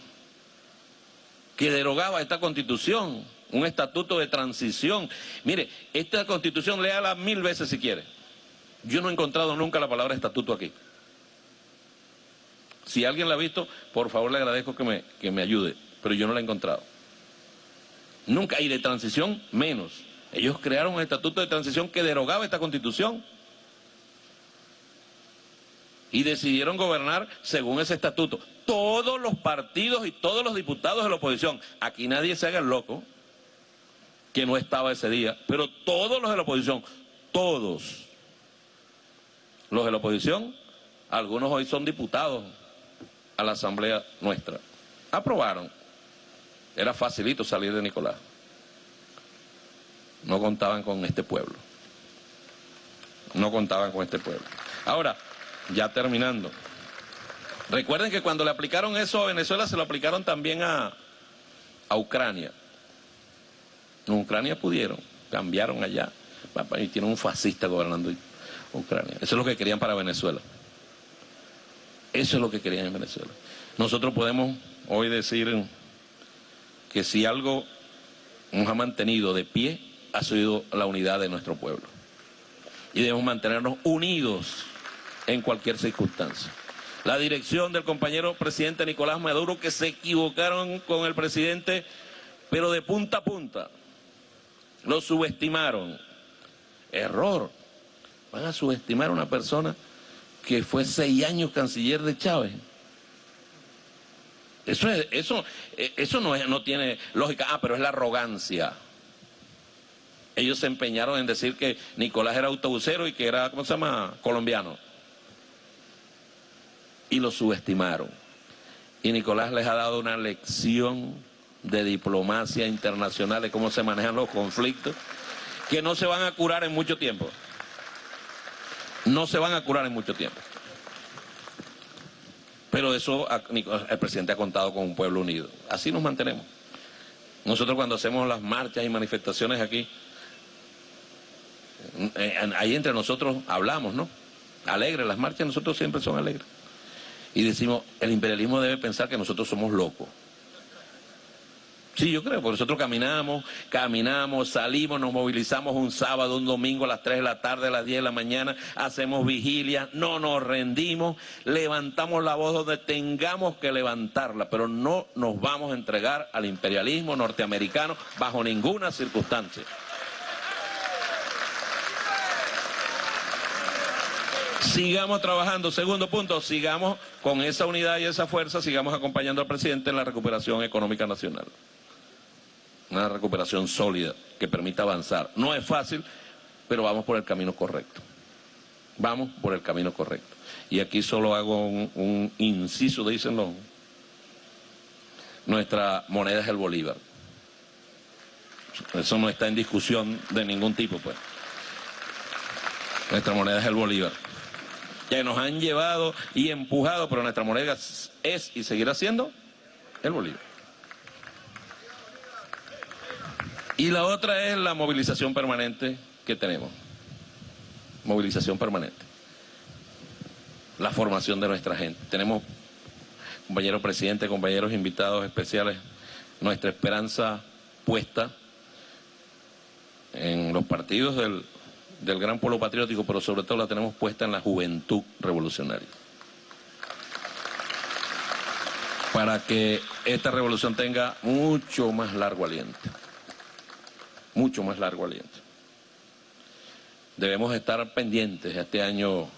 que derogaba esta constitución. Un estatuto de transición. Mire, esta constitución léala mil veces si quiere. Yo no he encontrado nunca la palabra estatuto aquí. Si alguien la ha visto, por favor le agradezco que me, que me ayude. Pero yo no la he encontrado. Nunca. Y de transición, menos. Ellos crearon un estatuto de transición que derogaba esta constitución. Y decidieron gobernar según ese estatuto. Todos los partidos y todos los diputados de la oposición. Aquí nadie se haga el loco que no estaba ese día, pero todos los de la oposición, todos los de la oposición, algunos hoy son diputados a la asamblea nuestra, aprobaron. Era facilito salir de Nicolás, no contaban con este pueblo, no contaban con este pueblo. Ahora, ya terminando, recuerden que cuando le aplicaron eso a Venezuela, se lo aplicaron también a, a Ucrania. En Ucrania pudieron, cambiaron allá, y tienen un fascista gobernando Ucrania. Eso es lo que querían para Venezuela. Eso es lo que querían en Venezuela. Nosotros podemos hoy decir que si algo nos ha mantenido de pie, ha sido la unidad de nuestro pueblo. Y debemos mantenernos unidos en cualquier circunstancia. La dirección del compañero presidente Nicolás Maduro, que se equivocaron con el presidente, pero de punta a punta. Lo subestimaron. Error. Van a subestimar a una persona que fue seis años canciller de Chávez. Eso es, eso, eso no es, no tiene lógica. Ah, pero es la arrogancia. Ellos se empeñaron en decir que Nicolás era autobusero y que era, ¿cómo se llama?, colombiano. Y lo subestimaron. Y Nicolás les ha dado una lección de diplomacia internacional, de cómo se manejan los conflictos, que no se van a curar en mucho tiempo. No se van a curar en mucho tiempo. Pero eso, el presidente ha contado con un pueblo unido. Así nos mantenemos. Nosotros cuando hacemos las marchas y manifestaciones aquí, ahí entre nosotros hablamos, ¿no? Alegres, las marchas nosotros siempre son alegres. Y decimos, el imperialismo debe pensar que nosotros somos locos. Sí, yo creo, porque nosotros caminamos, caminamos, salimos, nos movilizamos un sábado, un domingo a las tres de la tarde, a las diez de la mañana, hacemos vigilia, no nos rendimos, levantamos la voz donde tengamos que levantarla, pero no nos vamos a entregar al imperialismo norteamericano bajo ninguna circunstancia. Sigamos trabajando. Segundo punto, sigamos con esa unidad y esa fuerza, sigamos acompañando al presidente en la recuperación económica nacional. Una recuperación sólida que permita avanzar. No es fácil, pero vamos por el camino correcto. Vamos por el camino correcto. Y aquí solo hago un, un inciso, dicen los... Nuestra moneda es el bolívar. Eso no está en discusión de ningún tipo, pues. Nuestra moneda es el bolívar. Ya nos han llevado y empujado, pero nuestra moneda es y seguirá siendo el bolívar. Y la otra es la movilización permanente que tenemos. Movilización permanente. La formación de nuestra gente. Tenemos, compañero presidente, compañeros invitados especiales, nuestra esperanza puesta en los partidos del, del gran pueblo patriótico, pero sobre todo la tenemos puesta en la juventud revolucionaria. para que esta revolución tenga mucho más largo aliento. Mucho más largo aliento. Debemos estar pendientes a este año,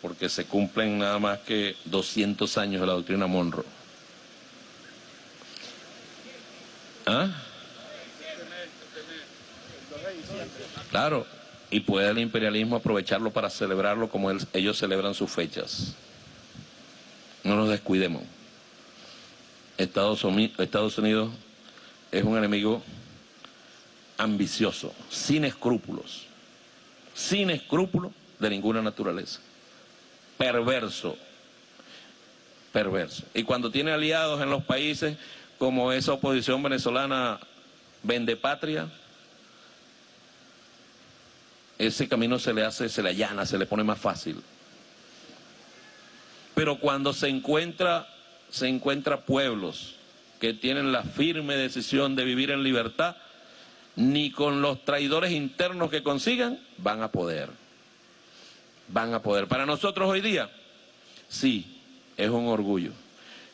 porque se cumplen nada más que doscientos años de la doctrina Monroe. ¿Ah? Claro, y puede el imperialismo aprovecharlo para celebrarlo como él, ellos celebran sus fechas. No nos descuidemos. Estados Unidos, Estados Unidos es un enemigo ambicioso, sin escrúpulos, sin escrúpulos de ninguna naturaleza. Perverso, perverso. Y cuando tiene aliados en los países como esa oposición venezolana vendepatria, ese camino se le hace, se le allana, se le pone más fácil. Pero cuando se encuentra, se encuentra pueblos que tienen la firme decisión de vivir en libertad, ni con los traidores internos que consigan van a poder. Van a poder. Para nosotros hoy día, sí, es un orgullo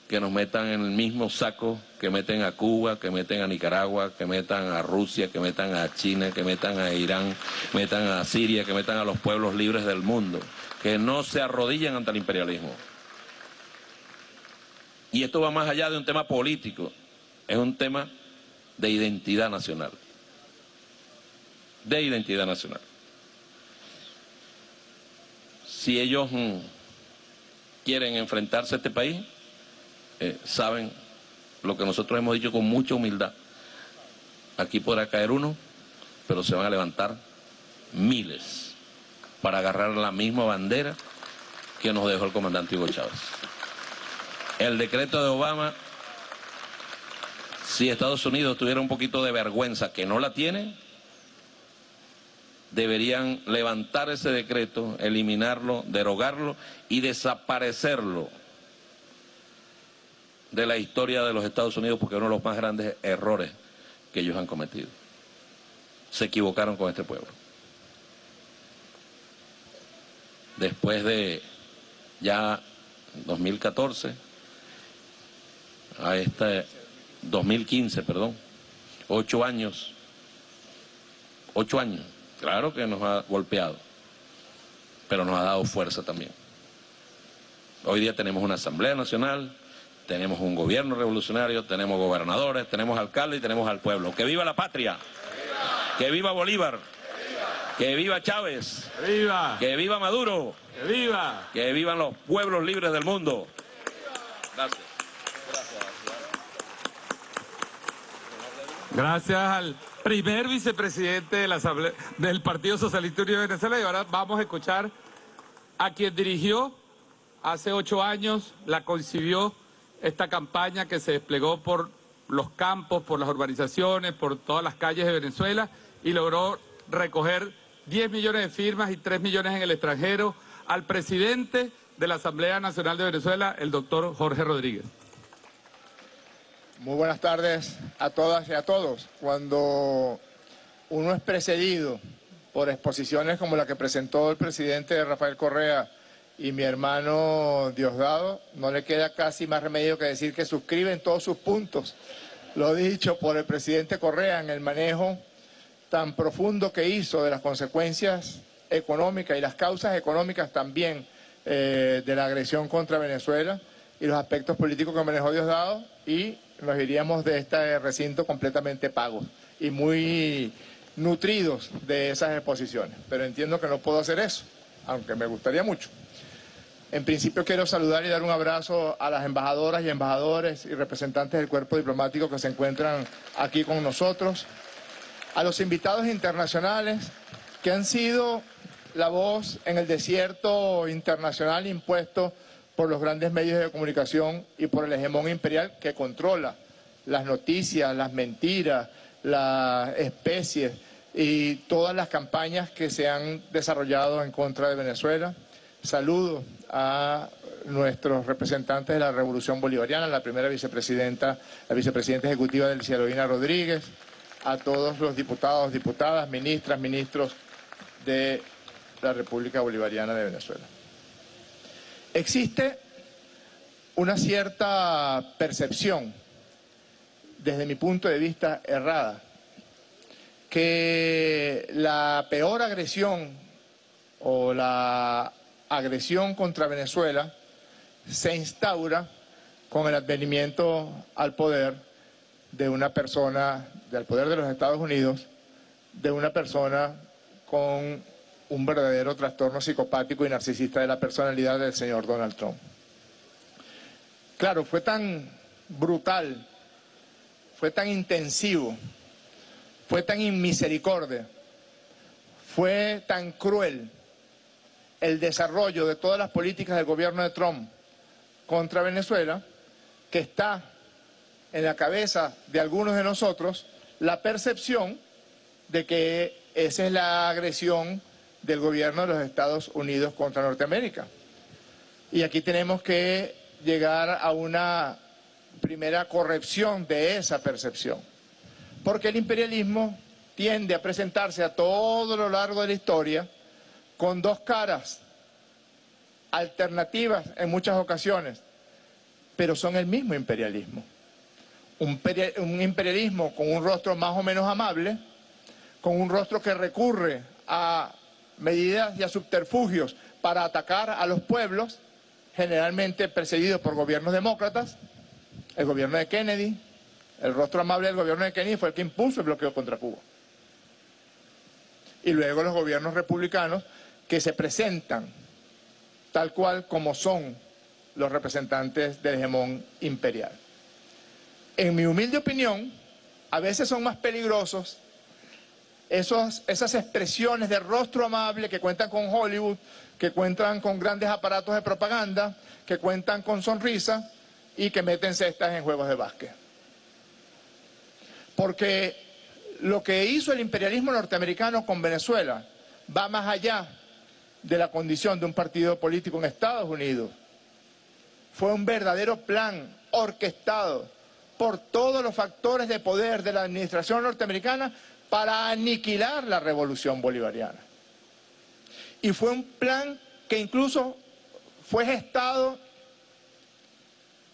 que nos metan en el mismo saco que meten a Cuba, que meten a Nicaragua, que metan a Rusia, que metan a China, que metan a Irán, metan a Siria, que metan a los pueblos libres del mundo, que no se arrodillan ante el imperialismo. Y esto va más allá de un tema político, es un tema de identidad nacional. De identidad nacional. Si ellos mm, quieren enfrentarse a este país, eh, saben lo que nosotros hemos dicho con mucha humildad. Aquí podrá caer uno, pero se van a levantar miles para agarrar la misma bandera que nos dejó el comandante Hugo Chávez. El decreto de Obama, si Estados Unidos tuviera un poquito de vergüenza, que no la tiene, deberían levantar ese decreto, eliminarlo, derogarlo y desaparecerlo de la historia de los Estados Unidos, porque es uno de los más grandes errores que ellos han cometido. Se equivocaron con este pueblo. Después de ya dos mil catorce a este dos mil quince, perdón, ocho años, ocho años. Claro que nos ha golpeado, pero nos ha dado fuerza también. Hoy día tenemos una Asamblea Nacional, tenemos un gobierno revolucionario, tenemos gobernadores, tenemos alcaldes y tenemos al pueblo. ¡Que viva la patria! ¡Viva! ¡Que viva Bolívar! ¡Viva! ¡Que viva Chávez! ¡Viva! ¡Que viva Maduro! ¡Que viva! ¡Que vivan los pueblos libres del mundo! Gracias. Gracias al primer vicepresidente de la Asamblea, del Partido Socialista Unido de Venezuela, y ahora vamos a escuchar a quien dirigió hace ocho años, la concibió esta campaña que se desplegó por los campos, por las urbanizaciones, por todas las calles de Venezuela y logró recoger diez millones de firmas y tres millones en el extranjero, al presidente de la Asamblea Nacional de Venezuela, el doctor Jorge Rodríguez. Muy buenas tardes a todas y a todos. Cuando uno es precedido por exposiciones como la que presentó el presidente Rafael Correa y mi hermano Diosdado, no le queda casi más remedio que decir que suscriben todos sus puntos. Lo dicho por el presidente Correa en el manejo tan profundo que hizo de las consecuencias económicas y las causas económicas también eh, de la agresión contra Venezuela y los aspectos políticos que manejó Diosdado, y nos iríamos de este recinto completamente pagos y muy nutridos de esas exposiciones. Pero entiendo que no puedo hacer eso, aunque me gustaría mucho. En principio quiero saludar y dar un abrazo a las embajadoras y embajadores y representantes del cuerpo diplomático que se encuentran aquí con nosotros, a los invitados internacionales que han sido la voz en el desierto internacional impuesto por los grandes medios de comunicación y por el hegemón imperial que controla las noticias, las mentiras, las especies y todas las campañas que se han desarrollado en contra de Venezuela. Saludo a nuestros representantes de la Revolución Bolivariana, la primera vicepresidenta, la vicepresidenta ejecutiva Delcy Rodríguez, a todos los diputados, diputadas, ministras, ministros de la República Bolivariana de Venezuela. Existe una cierta percepción, desde mi punto de vista errada, que la peor agresión o la agresión contra Venezuela se instaura con el advenimiento al poder de una persona, del poder de los Estados Unidos, de una persona con un verdadero trastorno psicopático y narcisista de la personalidad del señor Donald Trump. Claro, fue tan brutal, fue tan intensivo, fue tan inmisericordia, fue tan cruel el desarrollo de todas las políticas del gobierno de Trump contra Venezuela, que está en la cabeza de algunos de nosotros la percepción de que esa es la agresión del gobierno de los Estados Unidos contra Norteamérica. Y aquí tenemos que llegar a una primera corrección de esa percepción, porque el imperialismo tiende a presentarse a todo lo largo de la historia con dos caras alternativas en muchas ocasiones, pero son el mismo imperialismo. Un, un imperialismo con un rostro más o menos amable, con un rostro que recurre a medidas y a subterfugios para atacar a los pueblos, generalmente perseguidos por gobiernos demócratas. El gobierno de Kennedy, el rostro amable del gobierno de Kennedy fue el que impuso el bloqueo contra Cuba. Y luego los gobiernos republicanos que se presentan tal cual como son los representantes del hegemón imperial. En mi humilde opinión, a veces son más peligrosos Esos, esas expresiones de rostro amable que cuentan con Hollywood, que cuentan con grandes aparatos de propaganda, que cuentan con sonrisa y que meten cestas en juegos de básquet. Porque lo que hizo el imperialismo norteamericano con Venezuela va más allá de la condición de un partido político en Estados Unidos. Fue un verdadero plan orquestado por todos los factores de poder de la administración norteamericana para aniquilar la revolución bolivariana. Y fue un plan que incluso fue gestado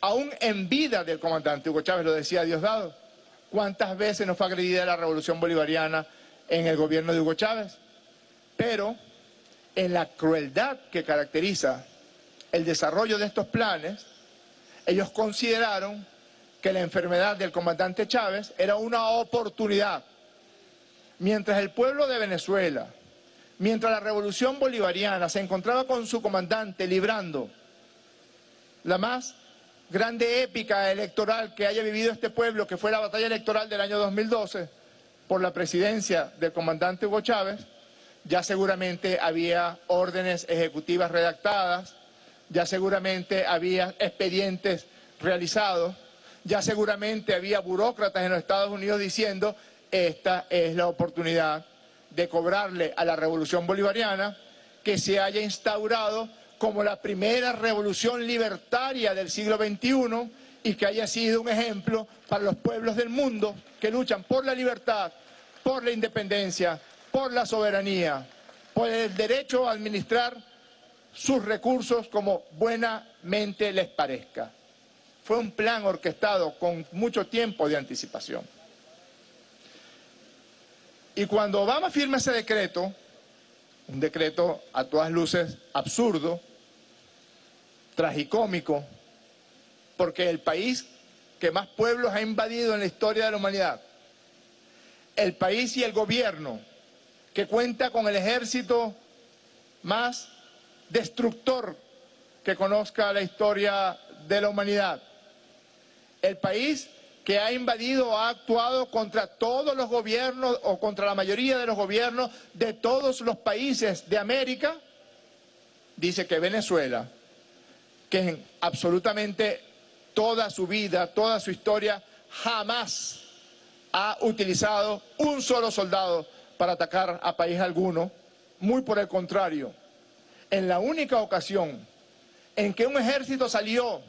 aún en vida del comandante Hugo Chávez, lo decía Diosdado. ¿Cuántas veces no fue agredida la revolución bolivariana en el gobierno de Hugo Chávez? Pero en la crueldad que caracteriza el desarrollo de estos planes, ellos consideraron que la enfermedad del comandante Chávez era una oportunidad. Mientras el pueblo de Venezuela, mientras la revolución bolivariana se encontraba con su comandante librando la más grande épica electoral que haya vivido este pueblo, que fue la batalla electoral del año dos mil doce por la presidencia del comandante Hugo Chávez, ya seguramente había órdenes ejecutivas redactadas, ya seguramente había expedientes realizados, ya seguramente había burócratas en los Estados Unidos diciendo: esta es la oportunidad de cobrarle a la revolución bolivariana que se haya instaurado como la primera revolución libertaria del siglo veintiuno y que haya sido un ejemplo para los pueblos del mundo que luchan por la libertad, por la independencia, por la soberanía, por el derecho a administrar sus recursos como buenamente les parezca. Fue un plan orquestado con mucho tiempo de anticipación. Y cuando Obama firma ese decreto, un decreto a todas luces absurdo, tragicómico, porque el país que más pueblos ha invadido en la historia de la humanidad, el país y el gobierno que cuenta con el ejército más destructor que conozca la historia de la humanidad, el país que ha invadido o ha actuado contra todos los gobiernos o contra la mayoría de los gobiernos de todos los países de América, dice que Venezuela, que en absolutamente toda su vida, toda su historia, jamás ha utilizado un solo soldado para atacar a país alguno. Muy por el contrario, en la única ocasión en que un ejército salió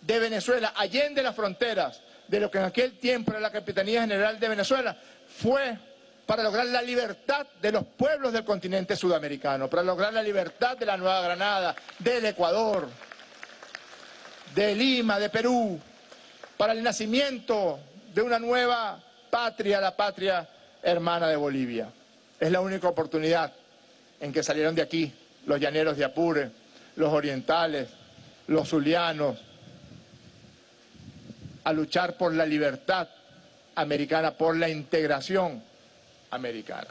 de Venezuela, allende las fronteras, de lo que en aquel tiempo era la Capitanía General de Venezuela, fue para lograr la libertad de los pueblos del continente sudamericano, para lograr la libertad de la Nueva Granada, del Ecuador, de Lima, de Perú, para el nacimiento de una nueva patria, la patria hermana de Bolivia. Es la única oportunidad en que salieron de aquí los llaneros de Apure, los orientales, los zulianos, a luchar por la libertad americana, por la integración americana.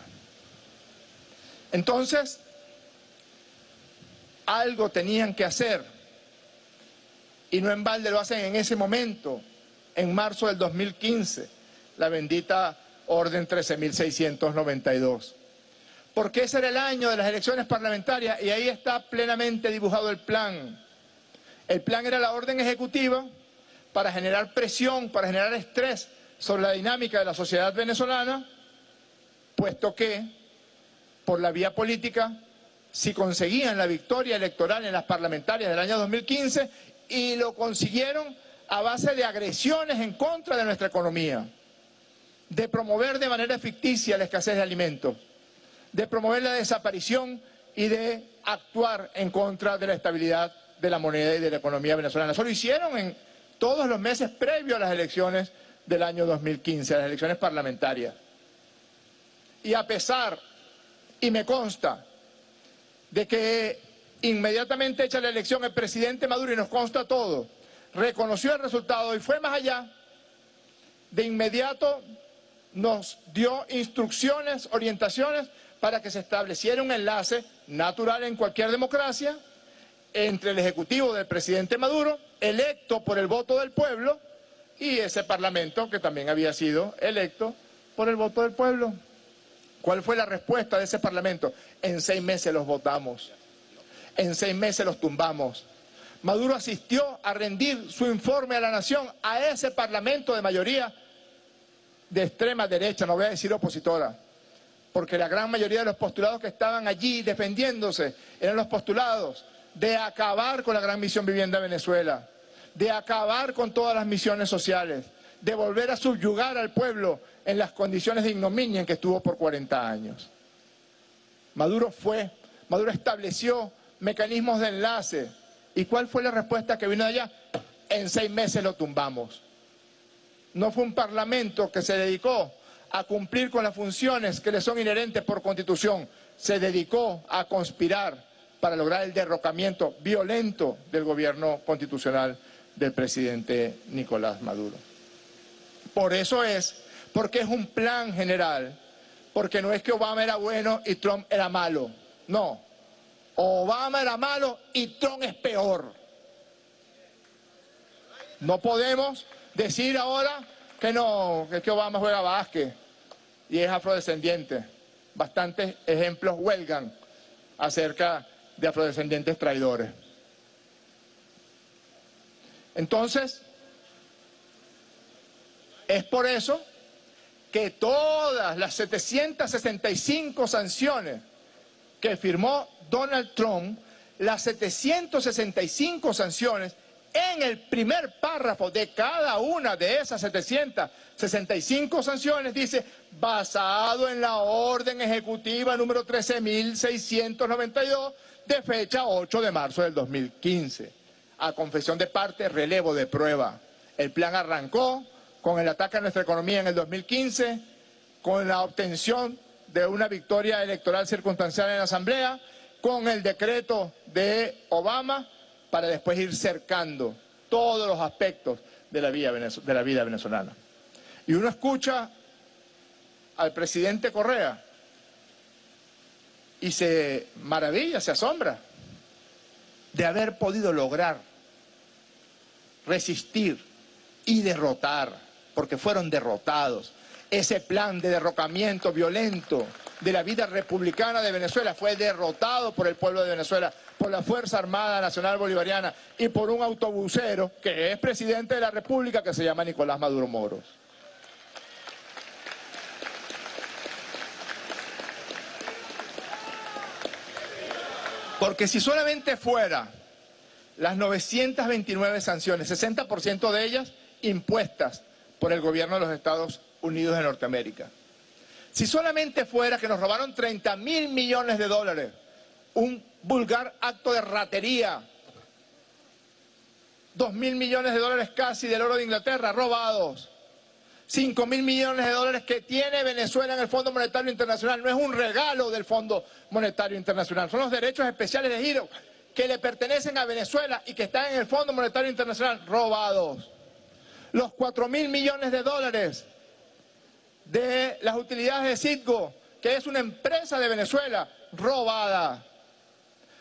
Entonces, algo tenían que hacer, y no en balde lo hacen en ese momento, en marzo del dos mil quince, la bendita Orden trece mil seiscientos noventa y dos. Porque ese era el año de las elecciones parlamentarias, y ahí está plenamente dibujado el plan. El plan era la orden ejecutiva para generar presión, para generar estrés sobre la dinámica de la sociedad venezolana, puesto que, por la vía política, si conseguían la victoria electoral en las parlamentarias del año dos mil quince, y lo consiguieron a base de agresiones en contra de nuestra economía, de promover de manera ficticia la escasez de alimentos, de promover la desaparición y de actuar en contra de la estabilidad de la moneda y de la economía venezolana. Eso lo hicieron en todos los meses previos a las elecciones del año dos mil quince, a las elecciones parlamentarias. Y a pesar, y me consta, de que inmediatamente hecha la elección el presidente Maduro, y nos consta todo, reconoció el resultado y fue más allá, de inmediato nos dio instrucciones, orientaciones, para que se estableciera un enlace natural en cualquier democracia entre el Ejecutivo del presidente Maduro, electo por el voto del pueblo, y ese Parlamento que también había sido electo por el voto del pueblo. ¿Cuál fue la respuesta de ese Parlamento? En seis meses los votamos, en seis meses los tumbamos. Maduro asistió a rendir su informe a la nación, a ese Parlamento de mayoría de extrema derecha, no voy a decir opositora, porque la gran mayoría de los postulados que estaban allí defendiéndose eran los postulados de acabar con la gran misión Vivienda Venezuela, de acabar con todas las misiones sociales, de volver a subyugar al pueblo en las condiciones de ignominia en que estuvo por cuarenta años. Maduro fue, Maduro estableció mecanismos de enlace. ¿Y cuál fue la respuesta que vino de allá? En seis meses lo tumbamos. No fue un parlamento que se dedicó a cumplir con las funciones que le son inherentes por constitución. Se dedicó a conspirar para lograr el derrocamiento violento del gobierno constitucional del presidente Nicolás Maduro. Por eso es, porque es un plan general, porque no es que Obama era bueno y Trump era malo, no. Obama era malo y Trump es peor. No podemos decir ahora que no, que Obama juega básquet y es afrodescendiente. Bastantes ejemplos huelgan acerca de afrodescendientes traidores. Entonces, es por eso que todas las setecientas sesenta y cinco sanciones que firmó Donald Trump, las setecientas sesenta y cinco sanciones, en el primer párrafo de cada una de esas setecientas sesenta y cinco sanciones dice, basado en la orden ejecutiva número trece mil seiscientos noventa y dos de fecha ocho de marzo del dos mil quince, a confesión de parte, relevo de prueba. El plan arrancó con el ataque a nuestra economía en el dos mil quince, con la obtención de una victoria electoral circunstancial en la Asamblea, con el decreto de Obama, para después ir cercando todos los aspectos de la vida, de la vida venezolana. Y uno escucha al presidente Correa y se maravilla, se asombra de haber podido lograr resistir y derrotar, porque fueron derrotados. Ese plan de derrocamiento violento de la vida republicana de Venezuela fue derrotado por el pueblo de Venezuela, por la Fuerza Armada Nacional Bolivariana y por un autobusero que es presidente de la República que se llama Nicolás Maduro Moros. Porque si solamente fuera las novecientas veintinueve sanciones, sesenta por ciento de ellas impuestas por el gobierno de los Estados Unidos de Norteamérica, si solamente fuera que nos robaron treinta mil millones de dólares, un vulgar acto de ratería Dos mil millones de dólares casi del oro de Inglaterra robados. Cinco mil millones de dólares que tiene Venezuela en el Fondo Monetario Internacional. No es un regalo del Fondo Monetario Internacional. Son los derechos especiales de giro que le pertenecen a Venezuela y que están en el Fondo Monetario Internacional robados. Los cuatro mil millones de dólares de las utilidades de Citgo, que es una empresa de Venezuela, robada.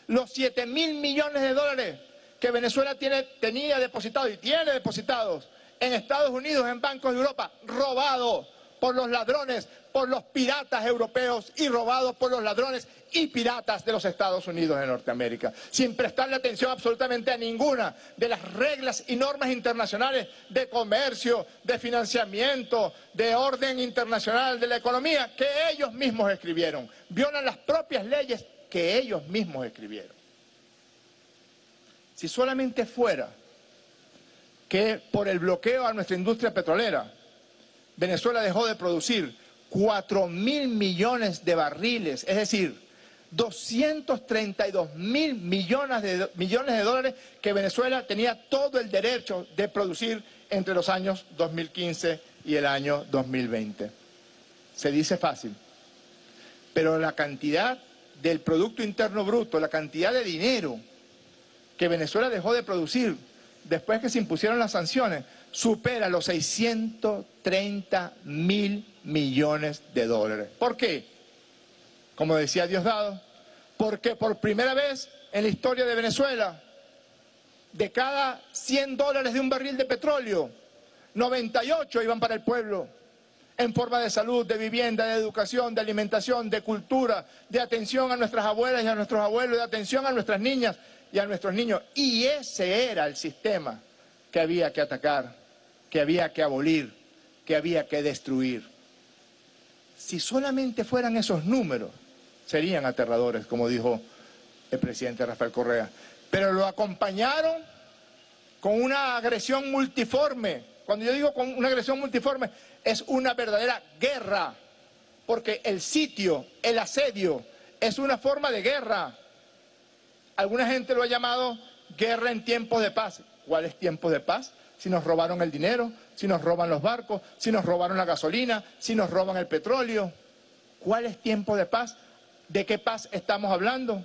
Los siete mil millones de dólares que Venezuela tiene, tenía depositados y tiene depositados en Estados Unidos, en bancos de Europa, robado por los ladrones, por los piratas europeos y robado por los ladrones y piratas de los Estados Unidos de Norteamérica, sin prestarle atención absolutamente a ninguna de las reglas y normas internacionales de comercio, de financiamiento, de orden internacional de la economía que ellos mismos escribieron. Violan las propias leyes que ellos mismos escribieron. Si solamente fuera que por el bloqueo a nuestra industria petrolera, Venezuela dejó de producir cuatro mil millones de barriles, es decir, doscientos treinta y dos mil millones de, millones de dólares que Venezuela tenía todo el derecho de producir entre los años dos mil quince y el año dos mil veinte. Se dice fácil, pero la cantidad del Producto Interno Bruto, la cantidad de dinero que Venezuela dejó de producir después que se impusieron las sanciones, supera los seiscientos treinta mil millones de dólares. ¿Por qué? Como decía Diosdado, porque por primera vez en la historia de Venezuela, de cada cien dólares de un barril de petróleo, noventa y ocho iban para el pueblo, en forma de salud, de vivienda, de educación, de alimentación, de cultura, de atención a nuestras abuelas y a nuestros abuelos, de atención a nuestras niñas y a nuestros niños. Y ese era el sistema que había que atacar, que había que abolir, que había que destruir. Si solamente fueran esos números, serían aterradores, como dijo el presidente Rafael Correa. Pero lo acompañaron con una agresión multiforme. Cuando yo digo con una agresión multiforme, es una verdadera guerra, porque el sitio, el asedio, es una forma de guerra. Alguna gente lo ha llamado guerra en tiempos de paz. ¿Cuáles tiempos de paz? Si nos robaron el dinero, si nos roban los barcos, si nos robaron la gasolina, si nos roban el petróleo. ¿Cuáles tiempos de paz? ¿De qué paz estamos hablando?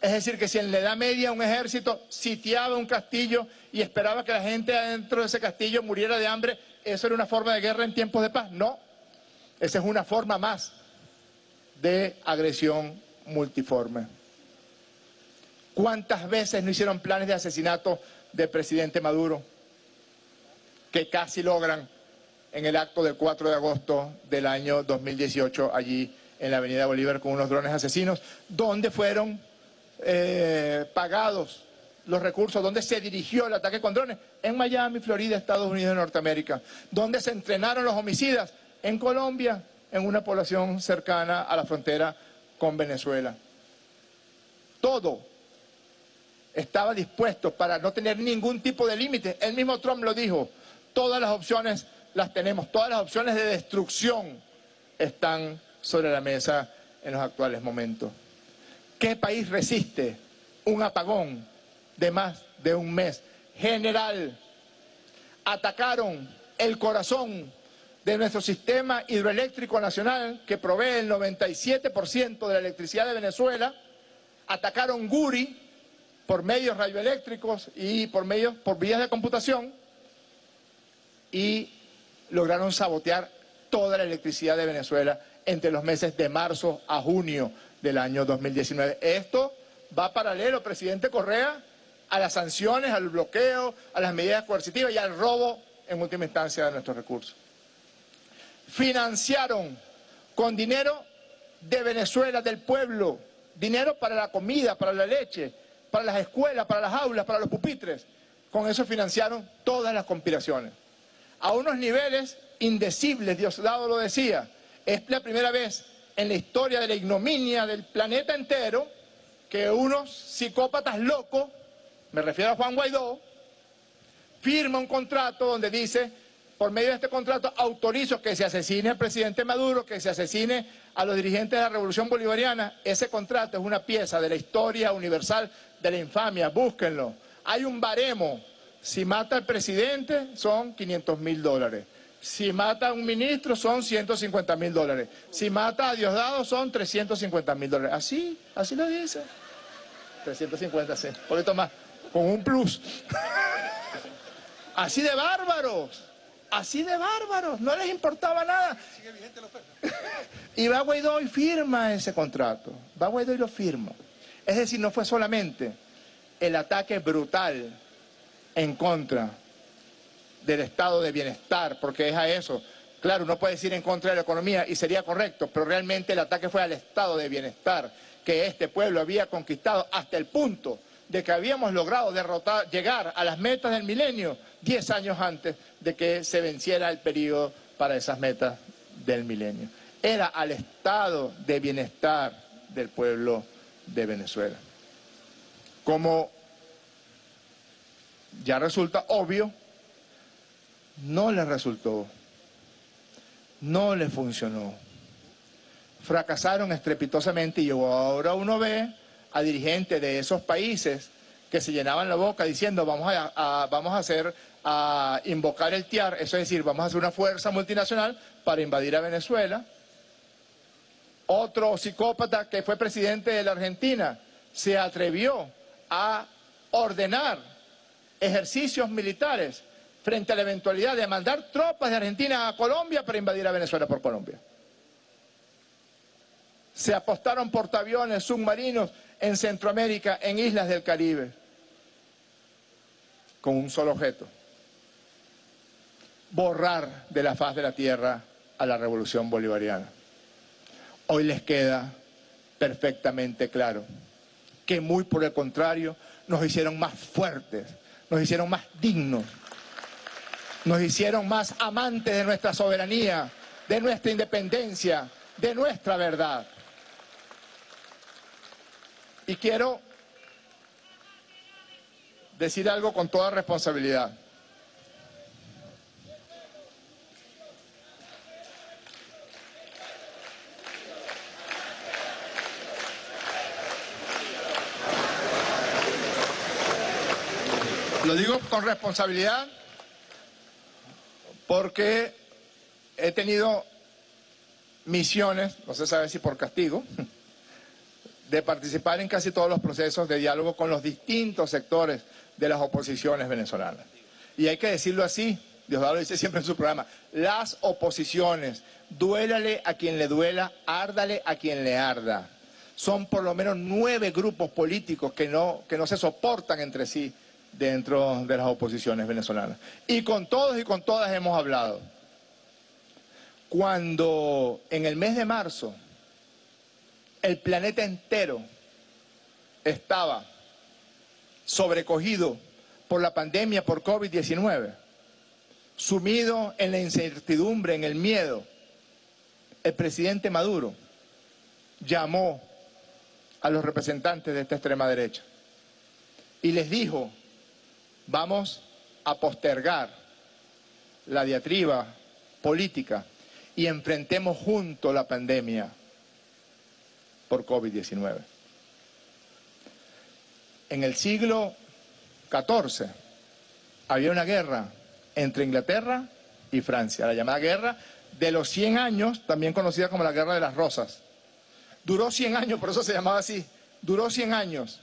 Es decir, que si en la Edad Media un ejército sitiaba un castillo y esperaba que la gente adentro de ese castillo muriera de hambre, ¿eso era una forma de guerra en tiempos de paz? No. Esa es una forma más de agresión multiforme. ¿Cuántas veces no hicieron planes de asesinato del presidente Maduro, que casi logran en el acto del cuatro de agosto del año dos mil dieciocho, allí en la avenida Bolívar, con unos drones asesinos, donde fueron eh, pagados los recursos, donde se dirigió el ataque con drones? En Miami, Florida, Estados Unidos de Norteamérica. Donde se entrenaron los homicidas? En Colombia, en una población cercana a la frontera con Venezuela. Todo estaba dispuesto para no tener ningún tipo de límite. El mismo Trump lo dijo, todas las opciones las tenemos, todas las opciones de destrucción están sobre la mesa en los actuales momentos. ¿Qué país resiste un apagón de más de un mes? General, atacaron el corazón de nuestro sistema hidroeléctrico nacional, que provee el noventa y siete por ciento de la electricidad de Venezuela. Atacaron Guri por medios radioeléctricos y por medios, por vías de computación, y lograron sabotear toda la electricidad de Venezuela entre los meses de marzo a junio del año dos mil diecinueve. Esto va paralelo, presidente Correa, a las sanciones, al bloqueo, a las medidas coercitivas y al robo, en última instancia, de nuestros recursos. Financiaron con dinero de Venezuela, del pueblo, dinero para la comida, para la leche, para las escuelas, para las aulas, para los pupitres. Con eso financiaron todas las conspiraciones. A unos niveles indecibles, Diosdado lo decía, es la primera vez en la historia de la ignominia del planeta entero que unos psicópatas locos, me refiero a Juan Guaidó, firma un contrato donde dice, por medio de este contrato autorizo que se asesine al presidente Maduro, que se asesine a los dirigentes de la Revolución Bolivariana. Ese contrato es una pieza de la historia universal de la infamia, búsquenlo. Hay un baremo Si mata al presidente son quinientos mil dólares. Si mata a un ministro son ciento cincuenta mil dólares. Si mata a Diosdado son trescientos cincuenta mil dólares. Así, así lo dice. trescientos cincuenta, sí. Un poquito más, con un plus. Así de bárbaros. Así de bárbaros. No les importaba nada. Sigue vigente la oferta. Y va Guaidó y firma ese contrato. Va Guaidó y lo firma. Es decir, no fue solamente el ataque brutal en contra del estado de bienestar, porque es a eso. Claro, uno puede decir en contra de la economía y sería correcto, pero realmente el ataque fue al estado de bienestar que este pueblo había conquistado hasta el punto de que habíamos logrado derrotar, llegar a las metas del milenio diez años antes de que se venciera el periodo para esas metas del milenio. Era al estado de bienestar del pueblo de Venezuela. Como ya resulta obvio, no le resultó, no le funcionó. Fracasaron estrepitosamente y ahora uno ve a dirigentes de esos países que se llenaban la boca diciendo vamos a, a, vamos a hacer, a invocar el TIAR, eso es decir, vamos a hacer una fuerza multinacional para invadir a Venezuela. Otro psicópata que fue presidente de la Argentina se atrevió a ordenar ejercicios militares frente a la eventualidad de mandar tropas de Argentina a Colombia para invadir a Venezuela por Colombia. Se apostaron portaaviones, submarinos en Centroamérica, en islas del Caribe, con un solo objeto: borrar de la faz de la tierra a la revolución bolivariana. Hoy les queda perfectamente claro que muy por el contrario nos hicieron más fuertes, nos hicieron más dignos, nos hicieron más amantes de nuestra soberanía, de nuestra independencia, de nuestra verdad. Y quiero decir algo con toda responsabilidad. Lo digo con responsabilidad porque he tenido misiones, no se sabe si por castigo, de participar en casi todos los procesos de diálogo con los distintos sectores de las oposiciones venezolanas. Y hay que decirlo así, Diosdado lo dice siempre en su programa, las oposiciones, duélale a quien le duela, árdale a quien le arda. Son por lo menos nueve grupos políticos que no, que no se soportan entre sí dentro de las oposiciones venezolanas. Y con todos y con todas hemos hablado. Cuando en el mes de marzo el planeta entero estaba sobrecogido por la pandemia, por COVID diecinueve, sumido en la incertidumbre, en el miedo, el presidente Maduro llamó a los representantes de esta extrema derecha y les dijo: vamos a postergar la diatriba política y enfrentemos juntos la pandemia por COVID diecinueve. En el siglo catorce había una guerra entre Inglaterra y Francia, la llamada Guerra de los cien años, también conocida como la Guerra de las Rosas. Duró cien años, por eso se llamaba así, duró cien años.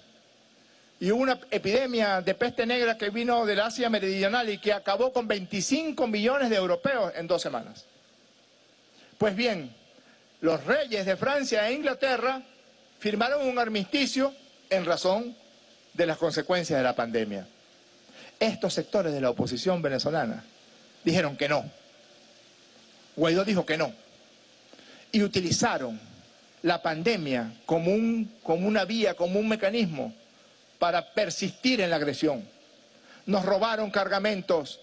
Y hubo una epidemia de peste negra que vino del Asia Meridional y que acabó con veinticinco millones de europeos en dos semanas. Pues bien, los reyes de Francia e Inglaterra firmaron un armisticio en razón de las consecuencias de la pandemia. Estos sectores de la oposición venezolana dijeron que no. Guaidó dijo que no. Y utilizaron la pandemia como, un, como una vía, como un mecanismo para persistir en la agresión. Nos robaron cargamentos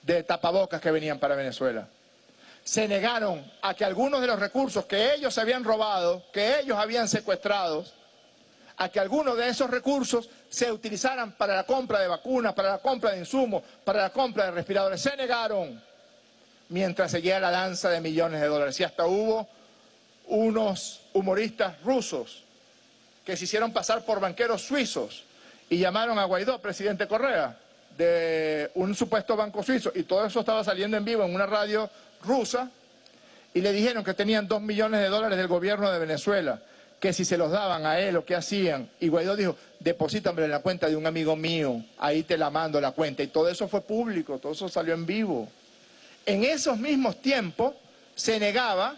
de tapabocas que venían para Venezuela. Se negaron a que algunos de los recursos que ellos habían robado, que ellos habían secuestrado, a que algunos de esos recursos se utilizaran para la compra de vacunas, para la compra de insumos, para la compra de respiradores. Se negaron, mientras seguía la danza de millones de dólares. Y hasta hubo unos humoristas rusos que se hicieron pasar por banqueros suizos y llamaron a Guaidó: presidente Correa, de un supuesto banco suizo, y todo eso estaba saliendo en vivo en una radio rusa, y le dijeron que tenían dos millones de dólares del gobierno de Venezuela, que si se los daban a él o qué hacían, y Guaidó dijo, deposítamelo en la cuenta de un amigo mío, ahí te la mando la cuenta, y todo eso fue público, todo eso salió en vivo. En esos mismos tiempos se negaba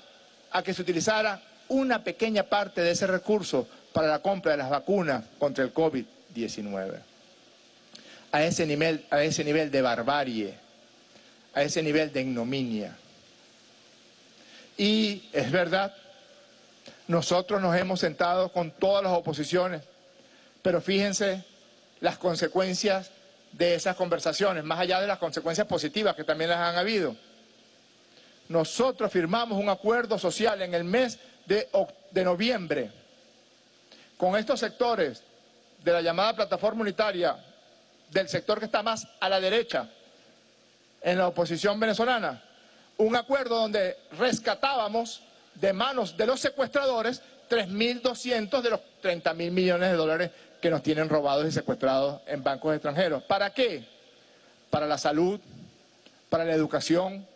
a que se utilizara una pequeña parte de ese recurso para la compra de las vacunas contra el COVID diecinueve. A ese nivel, a ese nivel de barbarie, a ese nivel de ignominia. Y es verdad, nosotros nos hemos sentado con todas las oposiciones, pero fíjense las consecuencias de esas conversaciones, más allá de las consecuencias positivas que también las han habido. Nosotros firmamos un acuerdo social en el mes de, de noviembre con estos sectores de la llamada plataforma unitaria, del sector que está más a la derecha en la oposición venezolana, un acuerdo donde rescatábamos de manos de los secuestradores tres mil doscientos de los treinta mil millones de dólares que nos tienen robados y secuestrados en bancos extranjeros. ¿Para qué? Para la salud, para la educación,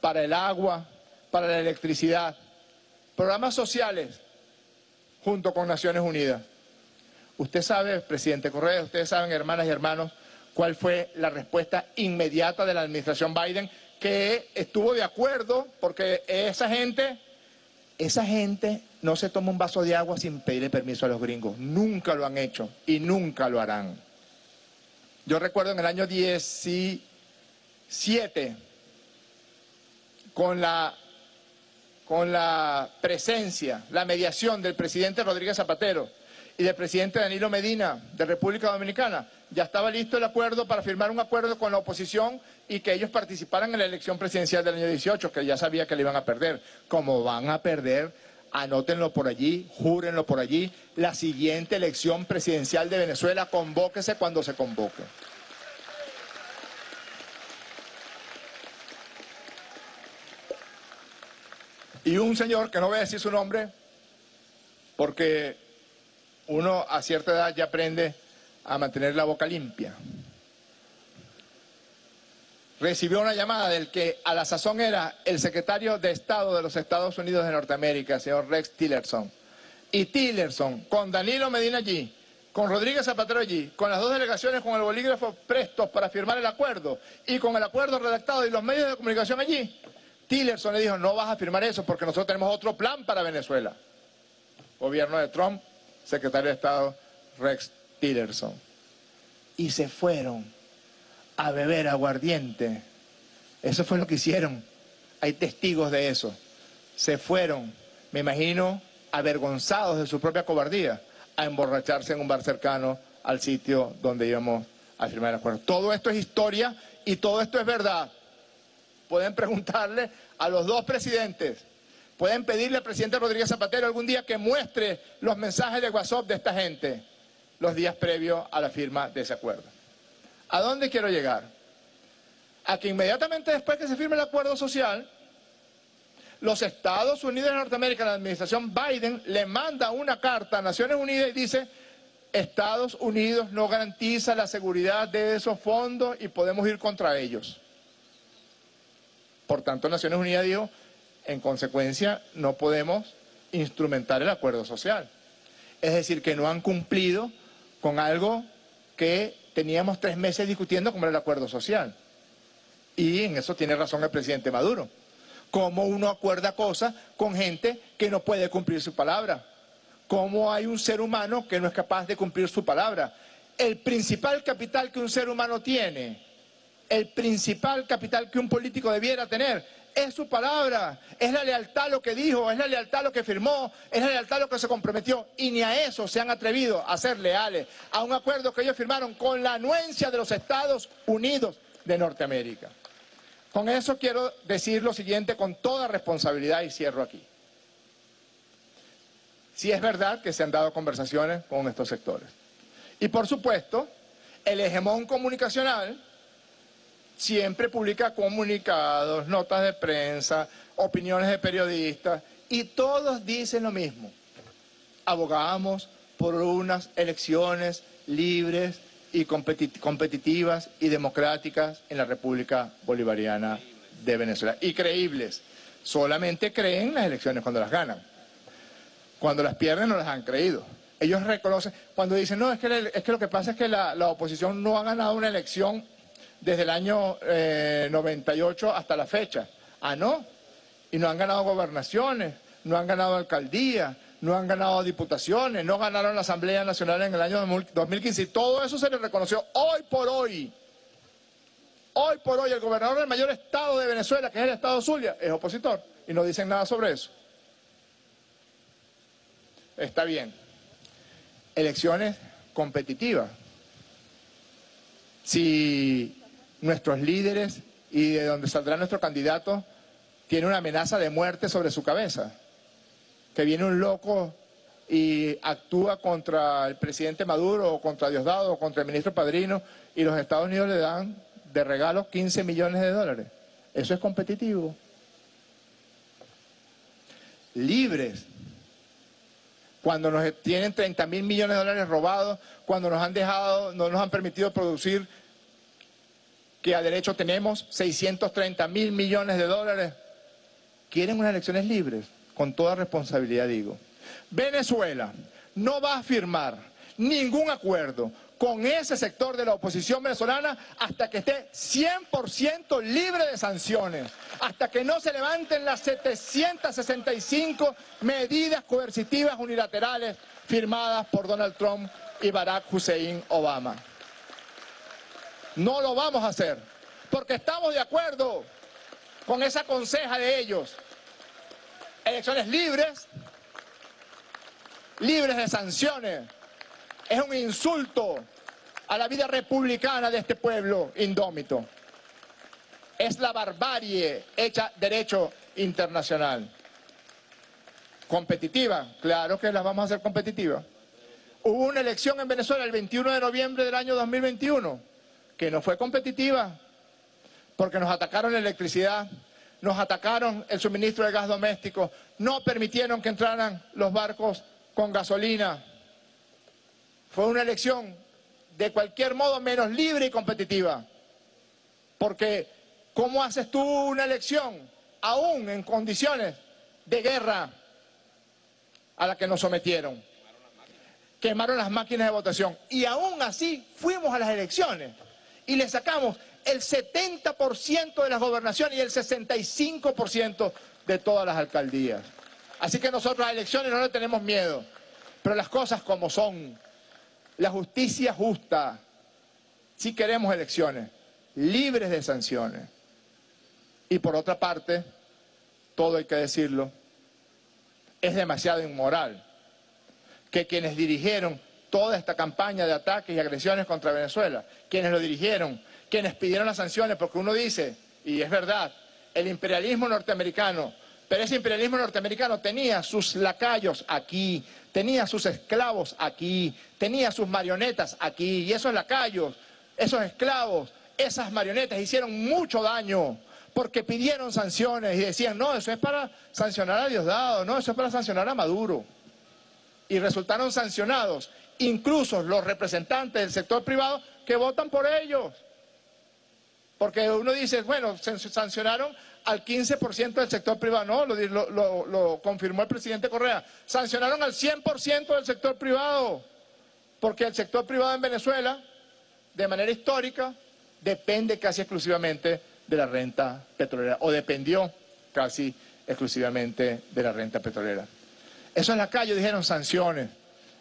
para el agua, para la electricidad. Programas sociales junto con Naciones Unidas. Usted sabe, presidente Correa, ustedes saben, hermanas y hermanos, cuál fue la respuesta inmediata de la administración Biden, que estuvo de acuerdo, porque esa gente, esa gente no se toma un vaso de agua sin pedirle permiso a los gringos. Nunca lo han hecho y nunca lo harán. Yo recuerdo en el año diecisiete, con la, con la presencia, la mediación del presidente Rodríguez Zapatero y del presidente Danilo Medina, de República Dominicana, ya estaba listo el acuerdo para firmar un acuerdo con la oposición y que ellos participaran en la elección presidencial del año dieciocho, que ya sabía que le iban a perder. Como van a perder, anótenlo por allí, júrenlo por allí, la siguiente elección presidencial de Venezuela, convóquese cuando se convoque. Y un señor, que no voy a decir su nombre, porque uno a cierta edad ya aprende a mantener la boca limpia. Recibió una llamada del que a la sazón era el secretario de Estado de los Estados Unidos de Norteamérica, el señor Rex Tillerson. Y Tillerson, con Danilo Medina allí, con Rodríguez Zapatero allí, con las dos delegaciones con el bolígrafo prestos para firmar el acuerdo, y con el acuerdo redactado y los medios de comunicación allí, Tillerson le dijo, no vas a firmar eso porque nosotros tenemos otro plan para Venezuela. Gobierno de Trump, secretario de Estado Rex Tillerson. Y se fueron a beber aguardiente. Eso fue lo que hicieron. Hay testigos de eso. Se fueron, me imagino, avergonzados de su propia cobardía, a emborracharse en un bar cercano al sitio donde íbamos a firmar el acuerdo. Todo esto es historia y todo esto es verdad. Pueden preguntarle a los dos presidentes. Pueden pedirle al presidente Rodríguez Zapatero algún día que muestre los mensajes de WhatsApp de esta gente los días previos a la firma de ese acuerdo. ¿A dónde quiero llegar? A que inmediatamente después que se firme el acuerdo social, los Estados Unidos de Norteamérica, la administración Biden, le manda una carta a Naciones Unidas y dice, Estados Unidos no garantiza la seguridad de esos fondos y podemos ir contra ellos. Por tanto, Naciones Unidas dijo, en consecuencia, no podemos instrumentar el acuerdo social. Es decir, que no han cumplido con algo que teníamos tres meses discutiendo como era el acuerdo social. Y en eso tiene razón el presidente Maduro. ¿Cómo uno acuerda cosas con gente que no puede cumplir su palabra? ¿Cómo hay un ser humano que no es capaz de cumplir su palabra? El principal capital que un ser humano tiene, el principal capital que un político debiera tener, es su palabra, es la lealtad lo que dijo, es la lealtad lo que firmó, es la lealtad lo que se comprometió. Y ni a eso se han atrevido a ser leales, a un acuerdo que ellos firmaron con la anuencia de los Estados Unidos de Norteamérica. Con eso quiero decir lo siguiente con toda responsabilidad y cierro aquí. Sí es verdad que se han dado conversaciones con estos sectores. Y por supuesto, el hegemón comunicacional siempre publica comunicados, notas de prensa, opiniones de periodistas, y todos dicen lo mismo. Abogamos por unas elecciones libres y competit- competitivas y democráticas en la República Bolivariana de Venezuela. Y creíbles. Solamente creen las elecciones cuando las ganan. Cuando las pierden no las han creído. Ellos reconocen, cuando dicen, no, es que, le, es que lo que pasa es que la, la oposición no ha ganado una elección desde el año eh, noventa y ocho hasta la fecha. Ah, ¿no? Y no han ganado gobernaciones, no han ganado alcaldías, no han ganado diputaciones, no ganaron la Asamblea Nacional en el año dos mil quince. Y todo eso se les reconoció hoy por hoy. Hoy por hoy el gobernador del mayor estado de Venezuela, que es el estado Zulia, es opositor. Y no dicen nada sobre eso. Está bien. Elecciones competitivas. Si nuestros líderes y de donde saldrá nuestro candidato tiene una amenaza de muerte sobre su cabeza, que viene un loco y actúa contra el presidente Maduro o contra Diosdado o contra el ministro Padrino y los Estados Unidos le dan de regalo quince millones de dólares. Eso es competitivo. Libres. Cuando nos tienen treinta mil millones de dólares robados, cuando nos han dejado, no nos han permitido producir, que a derecho tenemos seiscientos treinta mil millones de dólares. Quieren unas elecciones libres, con toda responsabilidad digo. Venezuela no va a firmar ningún acuerdo con ese sector de la oposición venezolana hasta que esté cien por ciento libre de sanciones, hasta que no se levanten las setecientas sesenta y cinco medidas coercitivas unilaterales firmadas por Donald Trump y Barack Hussein Obama. No lo vamos a hacer, porque estamos de acuerdo con esa conseja de ellos. Elecciones libres, libres de sanciones. Es un insulto a la vida republicana de este pueblo indómito. Es la barbarie hecha derecho internacional. Competitiva, claro que las vamos a hacer competitivas. Hubo una elección en Venezuela el veintiuno de noviembre del año dos mil veintiuno, que no fue competitiva, porque nos atacaron la electricidad, nos atacaron el suministro de gas doméstico, no permitieron que entraran los barcos con gasolina. Fue una elección de cualquier modo menos libre y competitiva. Porque, ¿cómo haces tú una elección aún en condiciones de guerra a la que nos sometieron? Quemaron las máquinas de votación. Y aún así fuimos a las elecciones y le sacamos el setenta por ciento de las gobernaciones y el sesenta y cinco por ciento de todas las alcaldías. Así que nosotros a las elecciones no le tenemos miedo. Pero las cosas como son. La justicia justa. Sí queremos elecciones libres de sanciones. Y por otra parte, todo hay que decirlo, es demasiado inmoral que quienes dirigieron toda esta campaña de ataques y agresiones contra Venezuela, quienes lo dirigieron, quienes pidieron las sanciones, porque uno dice, y es verdad, el imperialismo norteamericano, pero ese imperialismo norteamericano tenía sus lacayos aquí, tenía sus esclavos aquí, tenía sus marionetas aquí, y esos lacayos, esos esclavos, esas marionetas hicieron mucho daño, porque pidieron sanciones y decían, no, eso es para sancionar a Diosdado, no, eso es para sancionar a Maduro. Y resultaron sancionados, incluso los representantes del sector privado que votan por ellos. Porque uno dice, bueno, se sancionaron al quince por ciento del sector privado. No, lo, lo, lo confirmó el presidente Correa. Sancionaron al cien por ciento del sector privado, porque el sector privado en Venezuela, de manera histórica, depende casi exclusivamente de la renta petrolera, o dependió casi exclusivamente de la renta petrolera. Eso en la calle dijeron sanciones,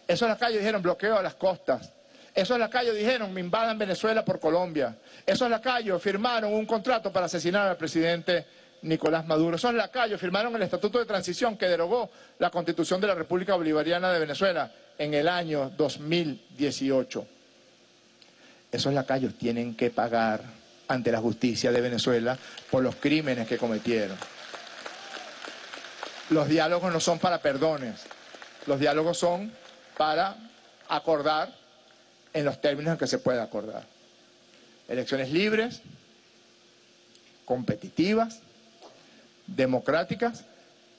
eso en la calle dijeron bloqueo a las costas. Esos lacayos dijeron, me invadan Venezuela por Colombia. Esos lacayos firmaron un contrato para asesinar al presidente Nicolás Maduro. Esos lacayos firmaron el Estatuto de Transición que derogó la Constitución de la República Bolivariana de Venezuela en el año dos mil dieciocho. Esos lacayos tienen que pagar ante la justicia de Venezuela por los crímenes que cometieron. Los diálogos no son para perdones. Los diálogos son para acordar en los términos en que se pueda acordar. Elecciones libres, competitivas, democráticas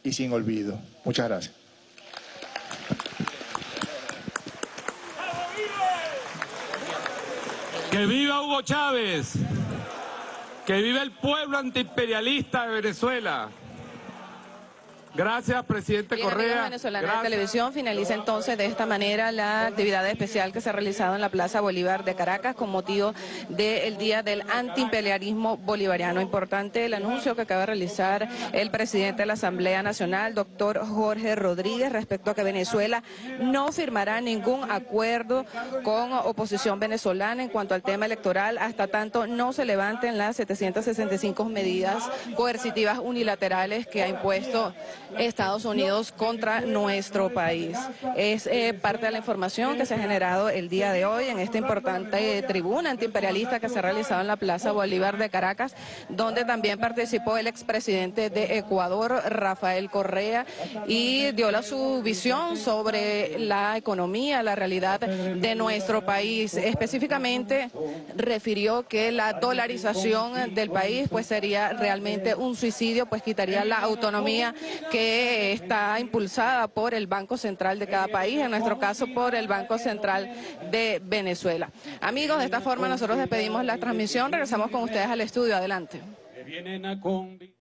y sin olvido. Muchas gracias. ¡Que viva Hugo Chávez! ¡Que viva el pueblo antiimperialista de Venezuela! Gracias, presidente Bien, Correa. Venezolana de Televisión finaliza entonces de esta manera la actividad especial que se ha realizado en la Plaza Bolívar de Caracas con motivo del Día del Antiimperialismo Bolivariano. Importante el anuncio que acaba de realizar el presidente de la Asamblea Nacional, doctor Jorge Rodríguez, respecto a que Venezuela no firmará ningún acuerdo con oposición venezolana en cuanto al tema electoral, hasta tanto no se levanten las setecientas sesenta y cinco medidas coercitivas unilaterales que ha impuesto Estados Unidos contra nuestro país. Es eh, parte de la información que se ha generado el día de hoy en esta importante eh, tribuna antiimperialista que se ha realizado en la Plaza Bolívar de Caracas, donde también participó el expresidente de Ecuador, Rafael Correa, y dio la su visión sobre la economía, la realidad de nuestro país. Específicamente refirió que la dolarización del país pues sería realmente un suicidio, pues quitaría la autonomía que está impulsada por el Banco Central de cada país, en nuestro caso por el Banco Central de Venezuela. Amigos, de esta forma nosotros despedimos la transmisión, regresamos con ustedes al estudio, adelante.